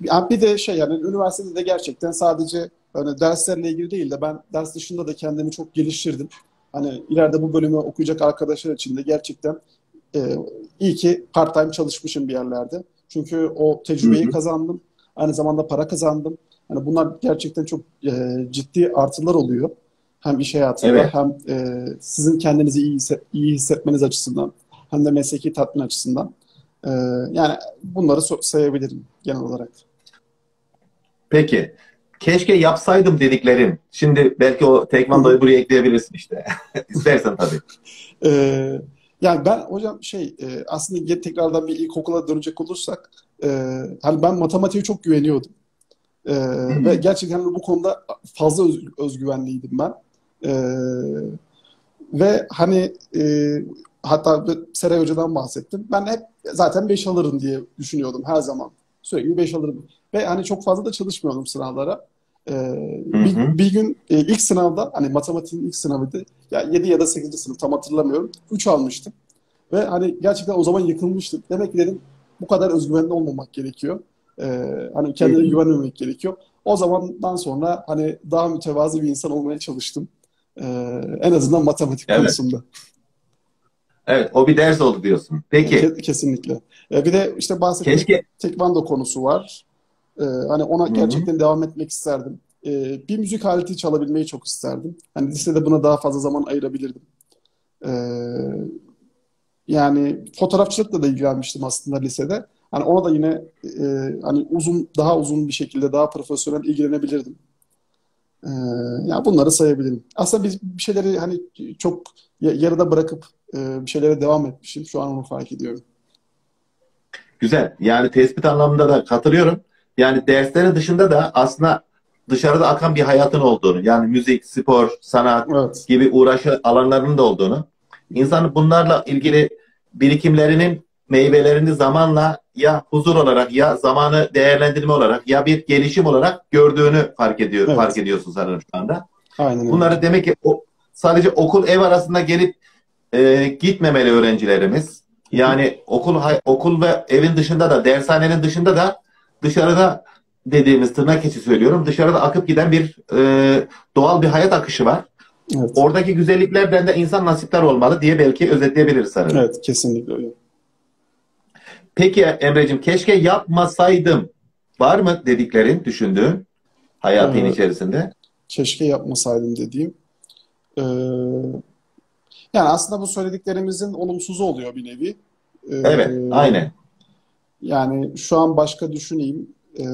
yani bir de şey, yani üniversitede de gerçekten sadece yani derslerle ilgili değil de ben ders dışında da kendimi çok geliştirdim. Hani ileride bu bölümü okuyacak arkadaşlar için de gerçekten e, iyi ki part-time çalışmışım bir yerlerde. Çünkü o tecrübeyi kazandım. Aynı zamanda para kazandım. Hani bunlar gerçekten çok e, ciddi artılar oluyor. Hem iş hayatında evet. hem e, sizin kendinizi iyi, hisset, iyi hissetmeniz açısından hem de mesleki tatmin açısından. E, yani bunları sayabilirim genel olarak. Peki. Keşke yapsaydım dediklerim. Şimdi belki o tekvandoyu buraya ekleyebilirsin işte. İstersen tabii. Ee, yani ben hocam şey aslında tekrardan bir ilkokula dönecek olursak e, hani ben matematiğe çok güveniyordum. E, ve gerçekten bu konuda fazla öz, özgüvenliydim ben. E, ve hani e, hatta Seray Hoca'dan bahsettim. Ben hep zaten beş alırım diye düşünüyordum her zaman. Sürekli beş alırım. Ve hani çok fazla da çalışmıyordum sınavlara. Ee, bir, bir gün e, ilk sınavda, hani matematiğin ilk sınavıydı. Yani yedi ya da sekizinci sınıf, tam hatırlamıyorum. üç almıştım. Ve hani gerçekten o zaman yıkılmıştım. Demek ki dedim bu kadar özgüvenli olmamak gerekiyor. Ee, hani kendine güvenmemek gerekiyor. O zamandan sonra hani daha mütevazı bir insan olmaya çalıştım. Ee, en azından matematik evet. konusunda. Evet, o bir ders oldu diyorsun. Peki. Kesinlikle. Ee, bir de işte bahsettiğim Keşke... tekvando konusu var. Ee, hani ona gerçekten Hı -hı. devam etmek isterdim. Ee, bir müzik aleti çalabilmeyi çok isterdim. Hani lisede buna daha fazla zaman ayırabilirdim. Ee, yani fotoğrafçılıkla da ilgilenmiştim aslında lisede. Hani ona da yine e, hani uzun, daha uzun bir şekilde daha profesyonel ilgilenebilirdim. Ee, yani bunları sayabilirim. Aslında biz bir şeyleri hani çok yarıda bırakıp e, bir şeylere devam etmişim. Şu an onu fark ediyorum. Güzel. Yani tespit anlamında da katılıyorum. Yani derslerin dışında da aslında dışarıda akan bir hayatın olduğunu, yani müzik, spor, sanat evet. gibi uğraşı alanlarının da olduğunu, insanın bunlarla ilgili birikimlerinin meyvelerini zamanla ya huzur olarak ya zamanı değerlendirme olarak ya bir gelişim olarak gördüğünü fark ediyor, evet. fark ediyorsun sanırım şu anda. Aynen. Bunları demek ki o, sadece okul ev arasında gelip e, gitmemeli öğrencilerimiz. Yani okul okul ve evin dışında da, dershanenin dışında da dışarıda dediğimiz, tırnak içi söylüyorum, dışarıda akıp giden bir e, doğal bir hayat akışı var. Evet. Oradaki güzelliklerden de insan nasipler olmalı diye belki özetleyebiliriz sanırım. Evet, kesinlikle öyle. Peki Emre'cim, keşke yapmasaydım var mı dediklerin, düşündüğün hayatın evet. içerisinde? Keşke yapmasaydım dediğim. Ee, yani aslında bu söylediklerimizin olumsuzu oluyor bir nevi. Ee, evet, aynen. Yani şu an başka düşüneyim. Ee,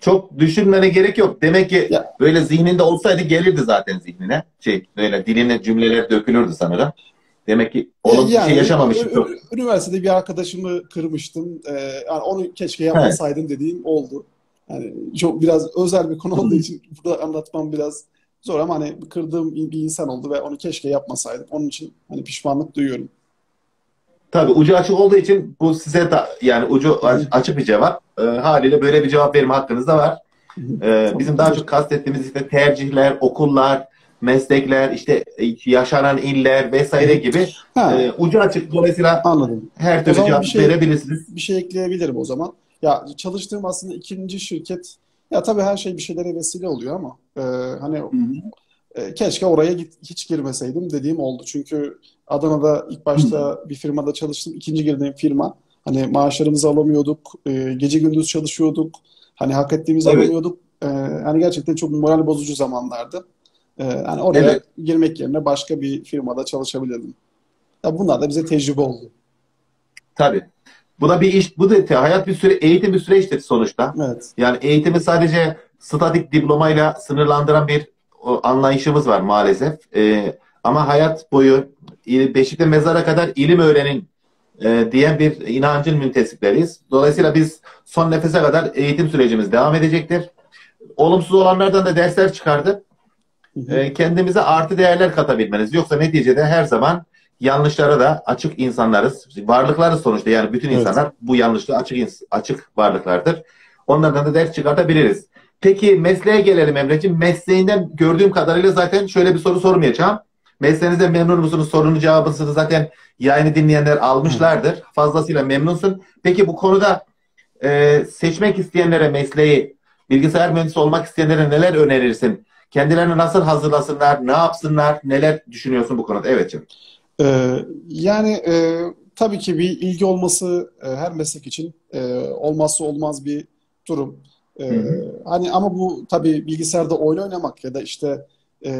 Çok düşünmene gerek yok. Demek ki ya, böyle zihninde olsaydı gelirdi zaten zihnine. Şey, böyle diline cümleler dökülürdü sanırım. Demek ki olumsuz yani, şey yaşamamışım. Çok. Üniversitede bir arkadaşımı kırmıştım. Ee, yani onu keşke yapmasaydım evet. dediğim oldu. Yani çok biraz özel bir konu olduğu için burada anlatmam biraz zor ama hani kırdığım bir insan oldu ve onu keşke yapmasaydım. Onun için hani pişmanlık duyuyorum. Tabii ucu açık olduğu için bu size da yani ucu açık bir cevap. E, haliyle böyle bir cevap verme hakkınız da var. E, bizim daha çok kastettiğimiz işte tercihler, okullar, meslekler, işte yaşanan iller vesaire gibi e, ucu açık. Dolayısıyla anladım. Her türlü cevap şey, verebilirsiniz. Bir şey ekleyebilirim o zaman. Ya çalıştığım aslında ikinci şirket, ya tabii her şey bir şeylere vesile oluyor ama e, hani hı hı. E, keşke oraya git, hiç girmeseydim dediğim oldu. Çünkü Adana'da ilk başta hı. bir firmada çalıştım. İkinci girdiğim firma. Hani maaşlarımızı alamıyorduk. E, gece gündüz çalışıyorduk. Hani hak ettiğimizi evet. alamıyorduk. E, hani gerçekten çok moral bozucu zamanlardı. E, hani oraya evet. girmek yerine başka bir firmada çalışabilirdim. Ya bunlar da bize tecrübe oldu. Tabii. Bu da bir iş, bu da hayat bir süre, eğitim bir süreçtir sonuçta. Evet. Yani eğitimi sadece statik diplomayla sınırlandıran bir o, anlayışımız var maalesef. Ee, ama hayat boyu beşikte mezara kadar ilim öğrenin e, diyen bir inancın müntezipleriyiz. Dolayısıyla biz son nefese kadar eğitim sürecimiz devam edecektir. Olumsuz olanlardan da dersler çıkardı. E, kendimize artı değerler katabilmeniz. Yoksa neticede her zaman yanlışlara da açık insanlarız. Varlıklarız sonuçta, yani bütün evet. insanlar bu yanlışlığa açık, açık varlıklardır. Onlardan da ders çıkartabiliriz. Peki mesleğe gelelim Emre'ciğim. Mesleğinden gördüğüm kadarıyla zaten şöyle bir soru sormayacağım. Mesleğinizde memnun musunuz? Sorunun cevabını zaten yayını dinleyenler almışlardır. Fazlasıyla memnunsun. Peki bu konuda e, seçmek isteyenlere mesleği, bilgisayar mühendisi olmak isteyenlere neler önerirsin? Kendilerini nasıl hazırlasınlar? Ne yapsınlar? Neler düşünüyorsun bu konuda? Evet canım. Ee, yani e, tabii ki bir ilgi olması e, her meslek için e, olmazsa olmaz bir durum. E, hı hı. Hani ama bu tabii bilgisayarda oyun oynamak ya da işte, e,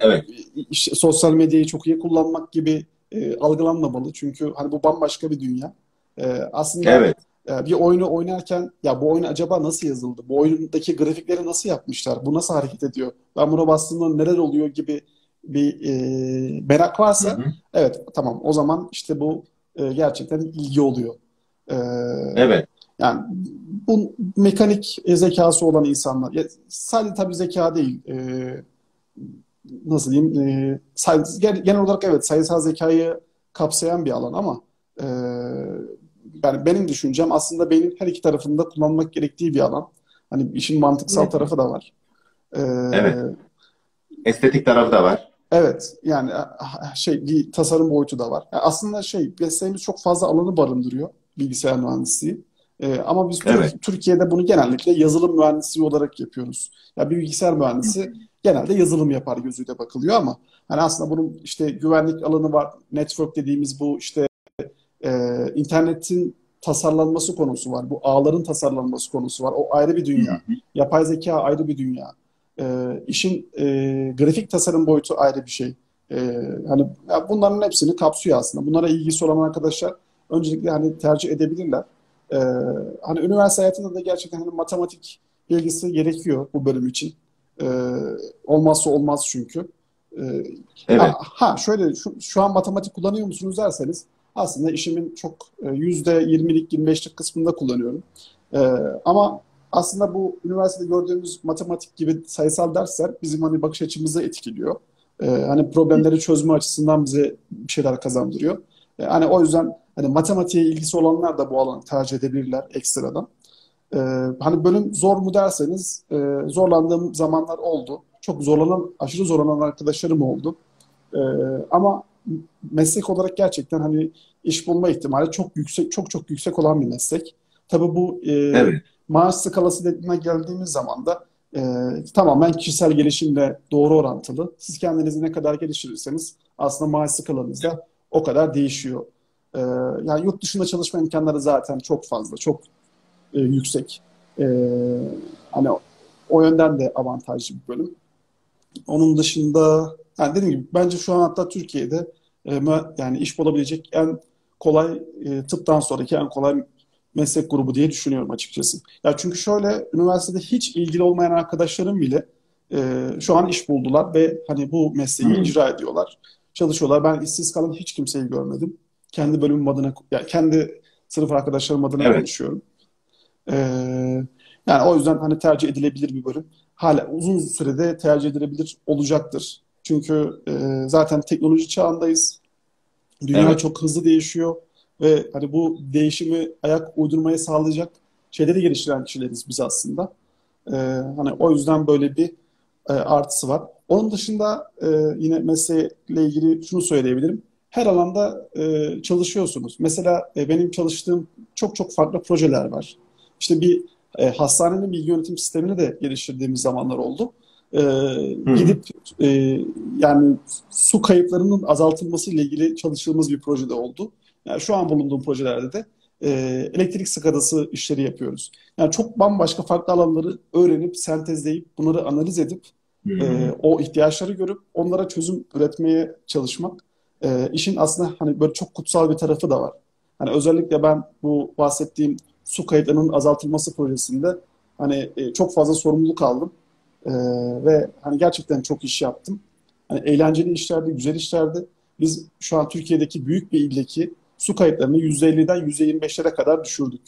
evet. işte sosyal medyayı çok iyi kullanmak gibi e, algılanmamalı. Çünkü hani bu bambaşka bir dünya. E, aslında evet. e, bir oyunu oynarken ya bu oyun acaba nasıl yazıldı? Bu oyundaki grafikleri nasıl yapmışlar? Bu nasıl hareket ediyor? Ben buna bastığımda neler oluyor gibi bir e, merak varsa hı hı. evet tamam, o zaman işte bu e, gerçekten ilgi oluyor. E, evet. Yani bu mekanik e, zekası olan insanlar, ya, sadece tabii zeka değil, e, nasıl diyeyim, e, say, genel olarak evet sayısal zekayı kapsayan bir alan ama e, yani benim düşüncem aslında beynin her iki tarafında kullanmak gerektiği bir alan. Hani işin mantıksal evet. tarafı da var. E, evet. Estetik tarafı da var. Evet. Yani şey, bir tasarım boyutu da var. Yani aslında şey, mesleğimiz çok fazla alanı barındırıyor, bilgisayar mühendisliği. Ee, ama biz evet. Türkiye'de bunu genellikle yazılım mühendisliği olarak yapıyoruz. Ya yani bir bilgisayar mühendisi genelde yazılım yapar gözüyle bakılıyor ama hani aslında bunun işte güvenlik alanı var, network dediğimiz bu işte e, internetin tasarlanması konusu var. Bu ağların tasarlanması konusu var. O ayrı bir dünya. Yapay zeka ayrı bir dünya. Ee, işin e, grafik tasarım boyutu ayrı bir şey. Ee, hani bunların hepsini kapsıyor aslında. Bunlara ilgisi olan arkadaşlar öncelikle hani tercih edebilirler. Ee, hani üniversite hayatında da gerçekten hani matematik bilgisi gerekiyor bu bölüm için. Ee, olmazsa olmaz çünkü. Ee, evet. Ha, ha şöyle şu, şu an matematik kullanıyor musunuz derseniz aslında işimin çok yüzde yirmilik yirmi beşlik kısmında kullanıyorum. Ee, ama aslında bu üniversitede gördüğümüz matematik gibi sayısal dersler bizim hani bakış açımızı etkiliyor. Ee, hani problemleri çözme açısından bize bir şeyler kazandırıyor. Ee, hani o yüzden hani matematiğe ilgisi olanlar da bu alanı tercih edebilirler ekstradan. Ee, hani bölüm zor mu derseniz e, zorlandığım zamanlar oldu. Çok zorlanan, aşırı zorlanan arkadaşlarım oldu. Ee, ama meslek olarak gerçekten hani iş bulma ihtimali çok yüksek, çok çok yüksek olan bir meslek. Tabii bu e, evet. maaş skalası dediğine geldiğimiz zaman da e, tamamen kişisel gelişimle doğru orantılı. Siz kendinizi ne kadar geliştirirseniz aslında maaş skalanız da o kadar değişiyor. E, yani yurt dışında çalışma imkanları zaten çok fazla, çok e, yüksek. E, hani o, o yönden de avantajlı bir bölüm. Onun dışında, yani dediğim gibi bence şu an hatta Türkiye'de e, yani iş bulabilecek en kolay e, tıptan sonraki en kolay meslek grubu diye düşünüyorum açıkçası. Ya çünkü şöyle, üniversitede hiç ilgili olmayan arkadaşlarım bile e, şu an iş buldular ve hani bu mesleği hmm. icra ediyorlar, çalışıyorlar. Ben işsiz kalan hiç kimseyi görmedim. Kendi bölümüm adına, yani kendi sınıf arkadaşlarım adına evet. konuşuyorum. E, yani o yüzden hani tercih edilebilir bir bölüm. Hala uzun sürede tercih edilebilir olacaktır. Çünkü e, zaten teknoloji çağındayız. Dünya evet. çok hızlı değişiyor ve hani bu değişimi ayak uydurmayı sağlayacak şeyleri geliştiren kişileriz biz aslında. Ee, hani o yüzden böyle bir e, artısı var. Onun dışında e, yine mesleğiyle ilgili şunu söyleyebilirim. Her alanda e, çalışıyorsunuz. Mesela e, benim çalıştığım çok çok farklı projeler var. İşte bir e, hastanenin bilgi yönetim sistemini de geliştirdiğimiz zamanlar oldu. E, hmm. Gidip e, yani su kayıplarının azaltılması ile ilgili çalıştığımız bir projede oldu. Yani şu an bulunduğum projelerde de e, elektrik sıkıntısı işleri yapıyoruz. Yani çok bambaşka farklı alanları öğrenip, sentezleyip, bunları analiz edip, hmm. e, o ihtiyaçları görüp onlara çözüm üretmeye çalışmak. E, işin aslında hani böyle çok kutsal bir tarafı da var. Hani özellikle ben bu bahsettiğim su kayıplarının azaltılması projesinde hani e, çok fazla sorumluluk aldım. Ee, ve hani gerçekten çok iş yaptım. Hani eğlenceli işlerdi, güzel işlerdi. Biz şu an Türkiye'deki büyük bir ildeki su kayıplarını yüzde elliden yüzde yirmi beşlere kadar düşürdük.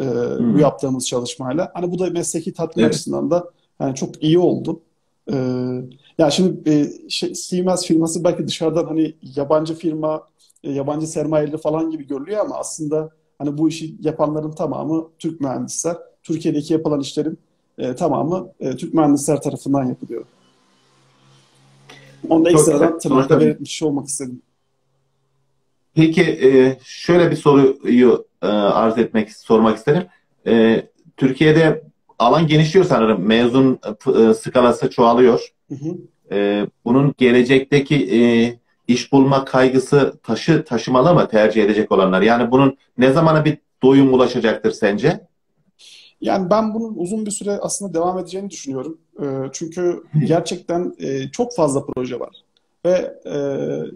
Ee, hmm. Bu yaptığımız çalışmayla. Hani bu da mesleki tatmin evet. açısından da yani çok iyi oldu. Ee, yani şimdi e, şey, Siemens firması belki dışarıdan hani yabancı firma, e, yabancı sermayeli falan gibi görülüyor ama aslında hani bu işi yapanların tamamı Türk mühendisler. Türkiye'deki yapılan işlerin E, tamamı e, Türk mühendisler tarafından yapılıyor. Onu da ekstradan tırnakta belirtmiş olmak istedim. Peki e, şöyle bir soruyu e, arz etmek, sormak isterim. E, Türkiye'de alan genişliyor sanırım. Mezun e, skalası çoğalıyor. Hı hı. E, bunun gelecekteki e, iş bulma kaygısı taşı taşımalı mı tercih edecek olanlar? Yani bunun ne zamana bir doyum ulaşacaktır sence? Yani ben bunun uzun bir süre aslında devam edeceğini düşünüyorum. E, çünkü gerçekten e, çok fazla proje var. Ve e,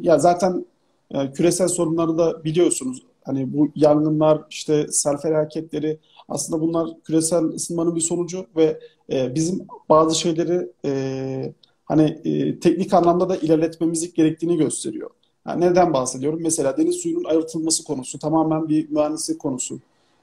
ya zaten e, küresel sorunları da biliyorsunuz. Hani bu yangınlar, işte sel felaketleri, aslında bunlar küresel ısınmanın bir sonucu ve e, bizim bazı şeyleri e, hani e, teknik anlamda da ilerletmemiz gerektiğini gösteriyor. Yani neden bahsediyorum? Mesela deniz suyunun arıtılması konusu tamamen bir mühendislik konusu.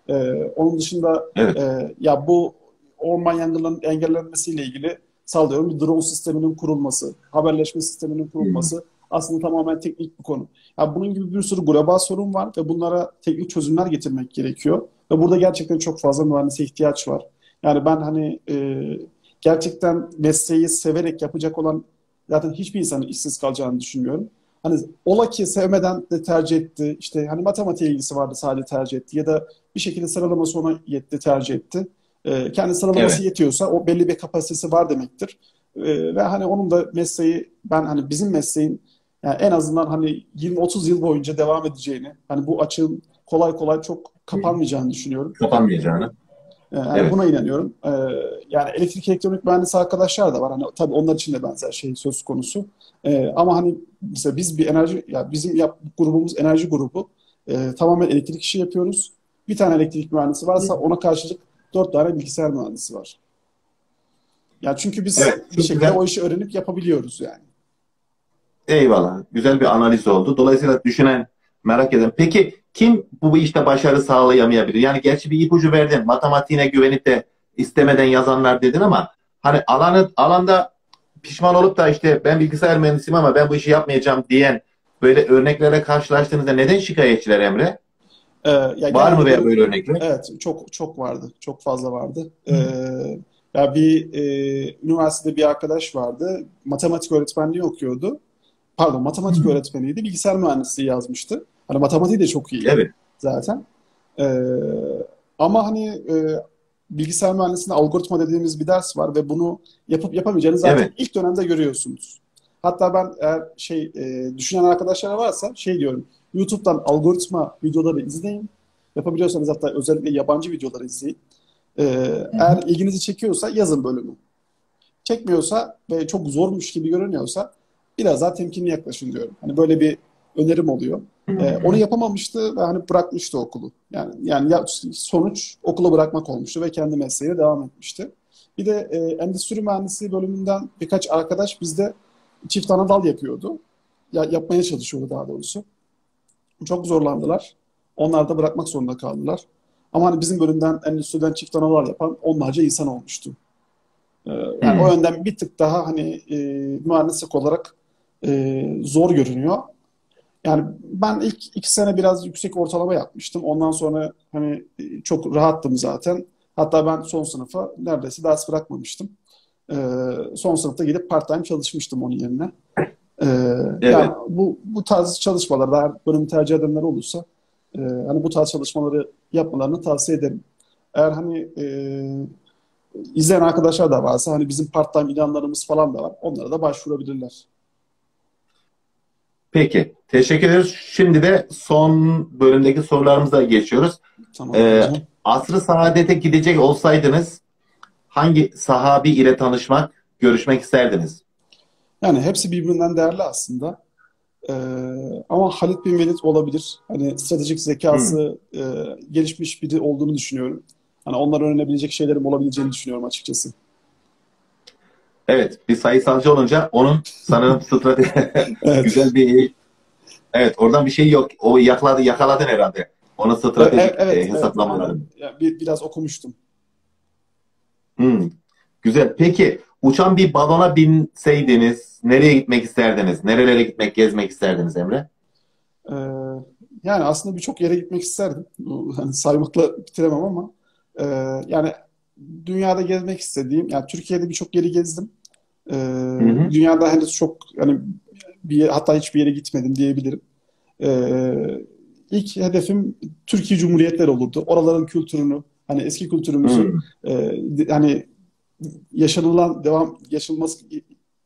Ee, onun dışında evet. e, ya bu orman yangınlarının engellenmesiyle ilgili sallıyorum bir drone sisteminin kurulması, haberleşme sisteminin kurulması hmm. aslında tamamen teknik bir konu. Ya bunun gibi bir sürü global sorun var ve bunlara teknik çözümler getirmek gerekiyor. Ve burada gerçekten çok fazla mühendise ihtiyaç var. Yani ben hani e, gerçekten mesleği severek yapacak olan zaten hiçbir insanın işsiz kalacağını düşünmüyorum. Hani ola ki sevmeden de tercih etti, işte hani matematiğe ilgisi vardı sadece tercih etti ya da bir şekilde sıralaması ona yetti, tercih etti. Ee, kendi sıralaması evet. yetiyorsa o belli bir kapasitesi var demektir. Ee, ve hani onun da mesleği, ben hani bizim mesleğin yani en azından hani yirmi otuz yıl boyunca devam edeceğini, hani bu açığın kolay kolay çok kapanmayacağını düşünüyorum. Kapanmayacağını. Ee, yani evet. Buna inanıyorum. Ee, yani elektrik elektronik mühendisi arkadaşlar da var. Hani tabii onlar için de benzer şey söz konusu. Ee, ama hani mesela biz bir enerji, yani bizim yap, grubumuz enerji grubu. Ee, tamamen elektrik işi yapıyoruz. Bir tane elektrik mühendisi varsa ona karşılık dört tane bilgisayar mühendisi var. Yani çünkü biz evet, bir şekilde güzel. O işi öğrenip yapabiliyoruz yani. Eyvallah. Güzel bir analiz oldu. Dolayısıyla düşünen, merak eden. Peki kim bu işte başarı sağlayamayabilir? Yani gerçi bir ipucu verdin. Matematiğine güvenip de istemeden yazanlar dedin ama hani alanı, alanda pişman olup da işte ben bilgisayar mühendisiyim ama ben bu işi yapmayacağım diyen böyle örneklere karşılaştığınızda neden şikayetçiler Emre? Ee, ya var mı veya böyle örnekler? Evet, çok çok vardı, çok fazla vardı. Ee, ya bir e, üniversitede bir arkadaş vardı, matematik öğretmenliği okuyordu. Pardon, matematik Hı-hı. öğretmeniydi, bilgisayar mühendisliği yazmıştı. Hani matematiği de çok iyi evet. zaten. Ee, ama hani e, bilgisayar mühendisliğinde algoritma dediğimiz bir ders var ve bunu yapıp yapamayacağını zaten evet. ilk dönemde görüyorsunuz. Hatta ben eğer şey e, düşünen arkadaşlar varsa şey diyorum. YouTube'dan algoritma videoları izleyin. Yapabiliyorsanız hatta özellikle yabancı videoları izleyin. Ee, eğer ilginizi çekiyorsa yazın bölümü. Çekmiyorsa ve çok zormuş gibi görünüyorsa biraz daha temkinli yaklaşın diyorum. Hani böyle bir önerim oluyor. Ee, onu yapamamıştı ve hani bırakmıştı okulu. Yani yani ya, sonuç okula bırakmak olmuştu ve kendi mesleğine devam etmişti. Bir de e, endüstri mühendisliği bölümünden birkaç arkadaş bizde çift ana dal yapıyordu. Ya, yapmaya çalışıyordu daha doğrusu. Çok zorlandılar. Onlar da bırakmak zorunda kaldılar. Ama hani bizim bölümden, endüstriden çift ana dal yapan onlarca insan olmuştu. Ee, yani o yönden bir tık daha hani e, mühendislik olarak e, zor görünüyor. Yani ben ilk iki sene biraz yüksek ortalama yapmıştım. Ondan sonra hani çok rahattım zaten. Hatta ben son sınıfa neredeyse ders bırakmamıştım. Ee, son sınıfta gidip part-time çalışmıştım onun yerine. Ee, evet. Yani bu bu tarz çalışmalarda her bölüm tercih edenler olursa e, hani bu tarz çalışmaları yapmalarını tavsiye ederim. Eğer hani e, izleyen arkadaşlar da varsa hani bizim part-time ilanlarımız falan da var. Onlara da başvurabilirler. Peki. Teşekkür ederiz. Şimdi de son bölümdeki sorularımıza geçiyoruz. Tamam, ee, asr-ı saadete gidecek olsaydınız hangi sahabi ile tanışmak, görüşmek isterdiniz? Yani hepsi birbirinden değerli aslında. Ee, ama Halit bin Velid olabilir. Hani stratejik zekası e, gelişmiş biri olduğunu düşünüyorum. Hani onlara öğrenebilecek şeylerim olabileceğini düşünüyorum açıkçası. Evet, bir sayısalcı olunca onun sanırım strateji evet. Güzel bir evet oradan bir şey yok. O yakaladı, yakaladın herhalde. Onun stratejik evet, evet, hesaplamaları. Evet. Yani biraz okumuştum. Hmm, güzel. Peki uçan bir balona binseydiniz nereye gitmek isterdiniz? Nerelere gitmek, gezmek isterdiniz Emre? Ee, yani aslında birçok yere gitmek isterdim. Yani saymakla bitiremem ama e, yani dünyada gezmek istediğim, yani Türkiye'de birçok yeri gezdim. Ee, hı hı. Dünyada henüz çok, yani bir, hatta hiçbir yere gitmedim diyebilirim. Ee, ilk hedefim Türkiye Cumhuriyetleri olurdu. Oraların kültürünü, hani eski kültürümüzün, e, hani yaşanılan devam, yaşanılması,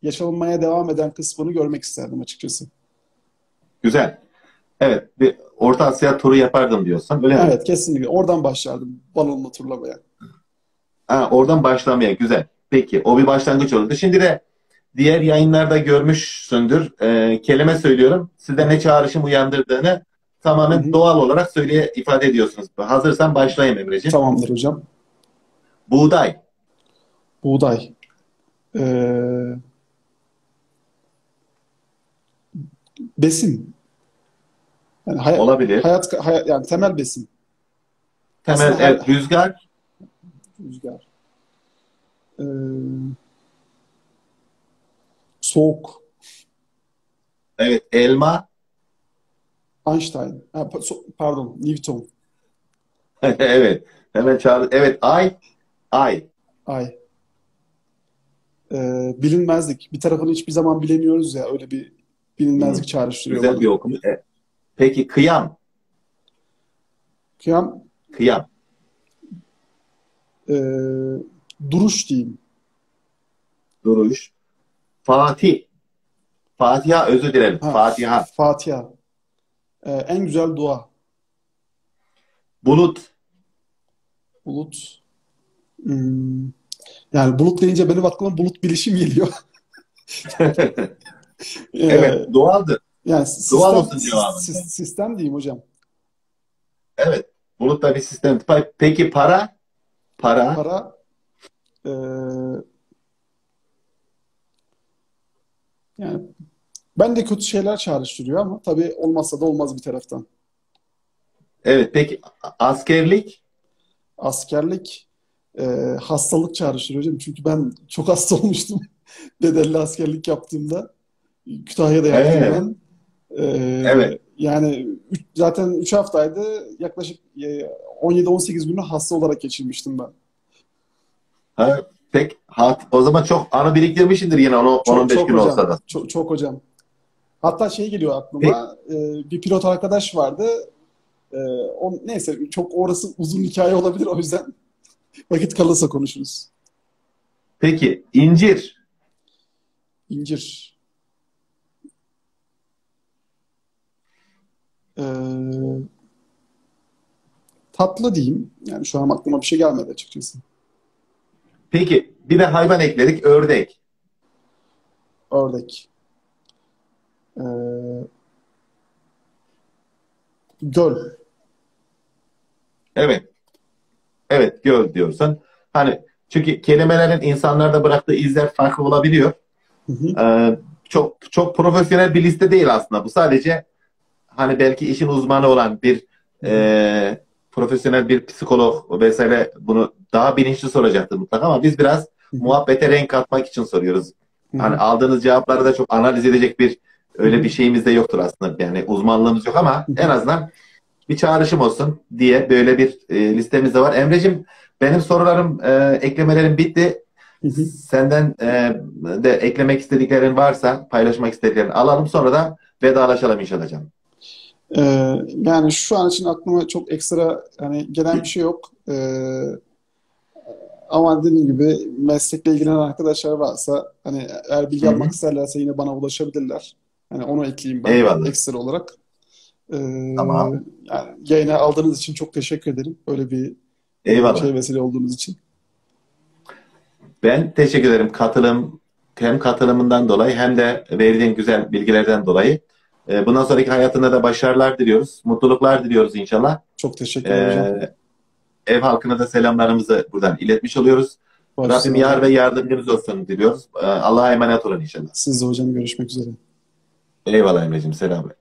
yaşanılmaya devam eden kısmını görmek isterdim açıkçası. Güzel. Evet, bir Orta Asya turu yapardım diyorsan. Öyle evet, mi? Kesinlikle. Oradan başlardım balonla turlamaya. Ha, oradan başlamaya. Güzel. Peki. O bir başlangıç oldu. Şimdi de diğer yayınlarda görmüşsündür. E, kelime söylüyorum. Sizde ne çağrışım uyandırdığını tamamen hı-hı. doğal olarak söyleye ifade ediyorsunuz. Hazırsan başlayayım Emreciğim. Tamamdır hocam. Buğday. Buğday. Ee, besin. Yani hay olabilir. Hayat, hay yani temel besin. Temel, evet, rüzgar. Rüzgar. Ee, soğuk. Evet, elma. Einstein. Ha, pardon, Newton. Evet. Hemen çağır. Evet, ay. Ay. Ay. Ee, bilinmezlik. Bir tarafını hiçbir zaman bilemiyoruz ya. Öyle bir bilinmezlik hmm. çağrıştırıyor. Güzel bana. Bir okuma. Evet. Peki, kıyam. Kıyam. Kıyam. Ee, duruş diyeyim. Duruş. Fatih. Fatiha, özür dilerim. Ha, Fatiha. Fatiha. Ee, en güzel dua. Bulut. Bulut. Hmm. Yani bulut deyince benim aklıma bulut bilişim geliyor. Evet, doğaldır. Yani sistem, doğal olsun diyor abi. Sistem diyeyim hocam. Evet, bulut da bir sistem. Peki para? Para. Para. Ee, yani ben de kötü şeyler çağrıştırıyor ama tabii olmazsa da olmaz bir taraftan. Evet, peki askerlik? Askerlik e, hastalık çağrıştırıyor hocam. Çünkü ben çok hasta olmuştum. Bedelli askerlik yaptığımda. Kütahya'da yaptım evet. ben. Ee, evet. Yani üç, zaten üç haftaydı. Yaklaşık on yedi on sekiz günü hasta olarak geçirmiştim ben. Ha, pek hat, o zaman çok anı biriktirmişsindir yine onu, çok, on beş çok gün hocam, olsa da. Çok, çok hocam. Hatta şey geliyor aklıma. E, bir pilot arkadaş vardı. E, on, neyse çok orası uzun hikaye olabilir o yüzden vakit kalırsa konuşuruz. Peki incir. İncir. Ee, tatlı diyeyim. Yani şu an aklıma bir şey gelmedi açıkçası. Peki bir de hayvan ekledik. Ördek. Ördek. Ee, göl. Evet. Evet, göl diyorsan. Hani çünkü kelimelerin insanlarda bıraktığı izler farklı olabiliyor. Hı hı. Ee, çok çok profesyonel bir liste değil aslında. Bu sadece hani belki işin uzmanı olan bir e, profesyonel bir psikolog vesaire bunu daha bilinçli soracaktır mutlaka ama biz biraz hı hı. muhabbete renk katmak için soruyoruz. Hı hı. Hani aldığınız cevapları da çok analiz edecek bir öyle bir şeyimiz de yoktur aslında. Yani uzmanlığımız yok ama hı hı. en azından bir çağrışım olsun diye böyle bir e, listemiz de var. Emre'cim benim sorularım, e, eklemelerim bitti. Hı hı. Senden e, de eklemek istediklerin varsa paylaşmak istediklerini alalım. Sonra da vedalaşalım inşallah canım. Ee, yani şu an için aklıma çok ekstra hani gelen bir şey yok. Ee, ama dediğim gibi meslekle ilgilenen arkadaşlar varsa hani eğer bilgi almak isterlerse yine bana ulaşabilirler. Hani onu ekleyeyim ben. Eyvallah. Ekstra olarak. Ee, tamam. Yani yayına aldığınız için çok teşekkür ederim. Öyle bir Eyvallah. Şey vesile olduğunuz için. Ben teşekkür ederim. Katılım, hem katılımından dolayı hem de verdiğin güzel bilgilerden dolayı. Bundan sonraki hayatında da başarılar diliyoruz. Mutluluklar diliyoruz inşallah. Çok teşekkür ederim. Ee, ev halkına da selamlarımızı buradan iletmiş oluyoruz. Başsın Rabbim hocam. Yar ve yardımcımız olsun diliyoruz. Allah'a emanet olun inşallah. Siz de hocam görüşmek üzere. Eyvallah Emre'cim. Selam.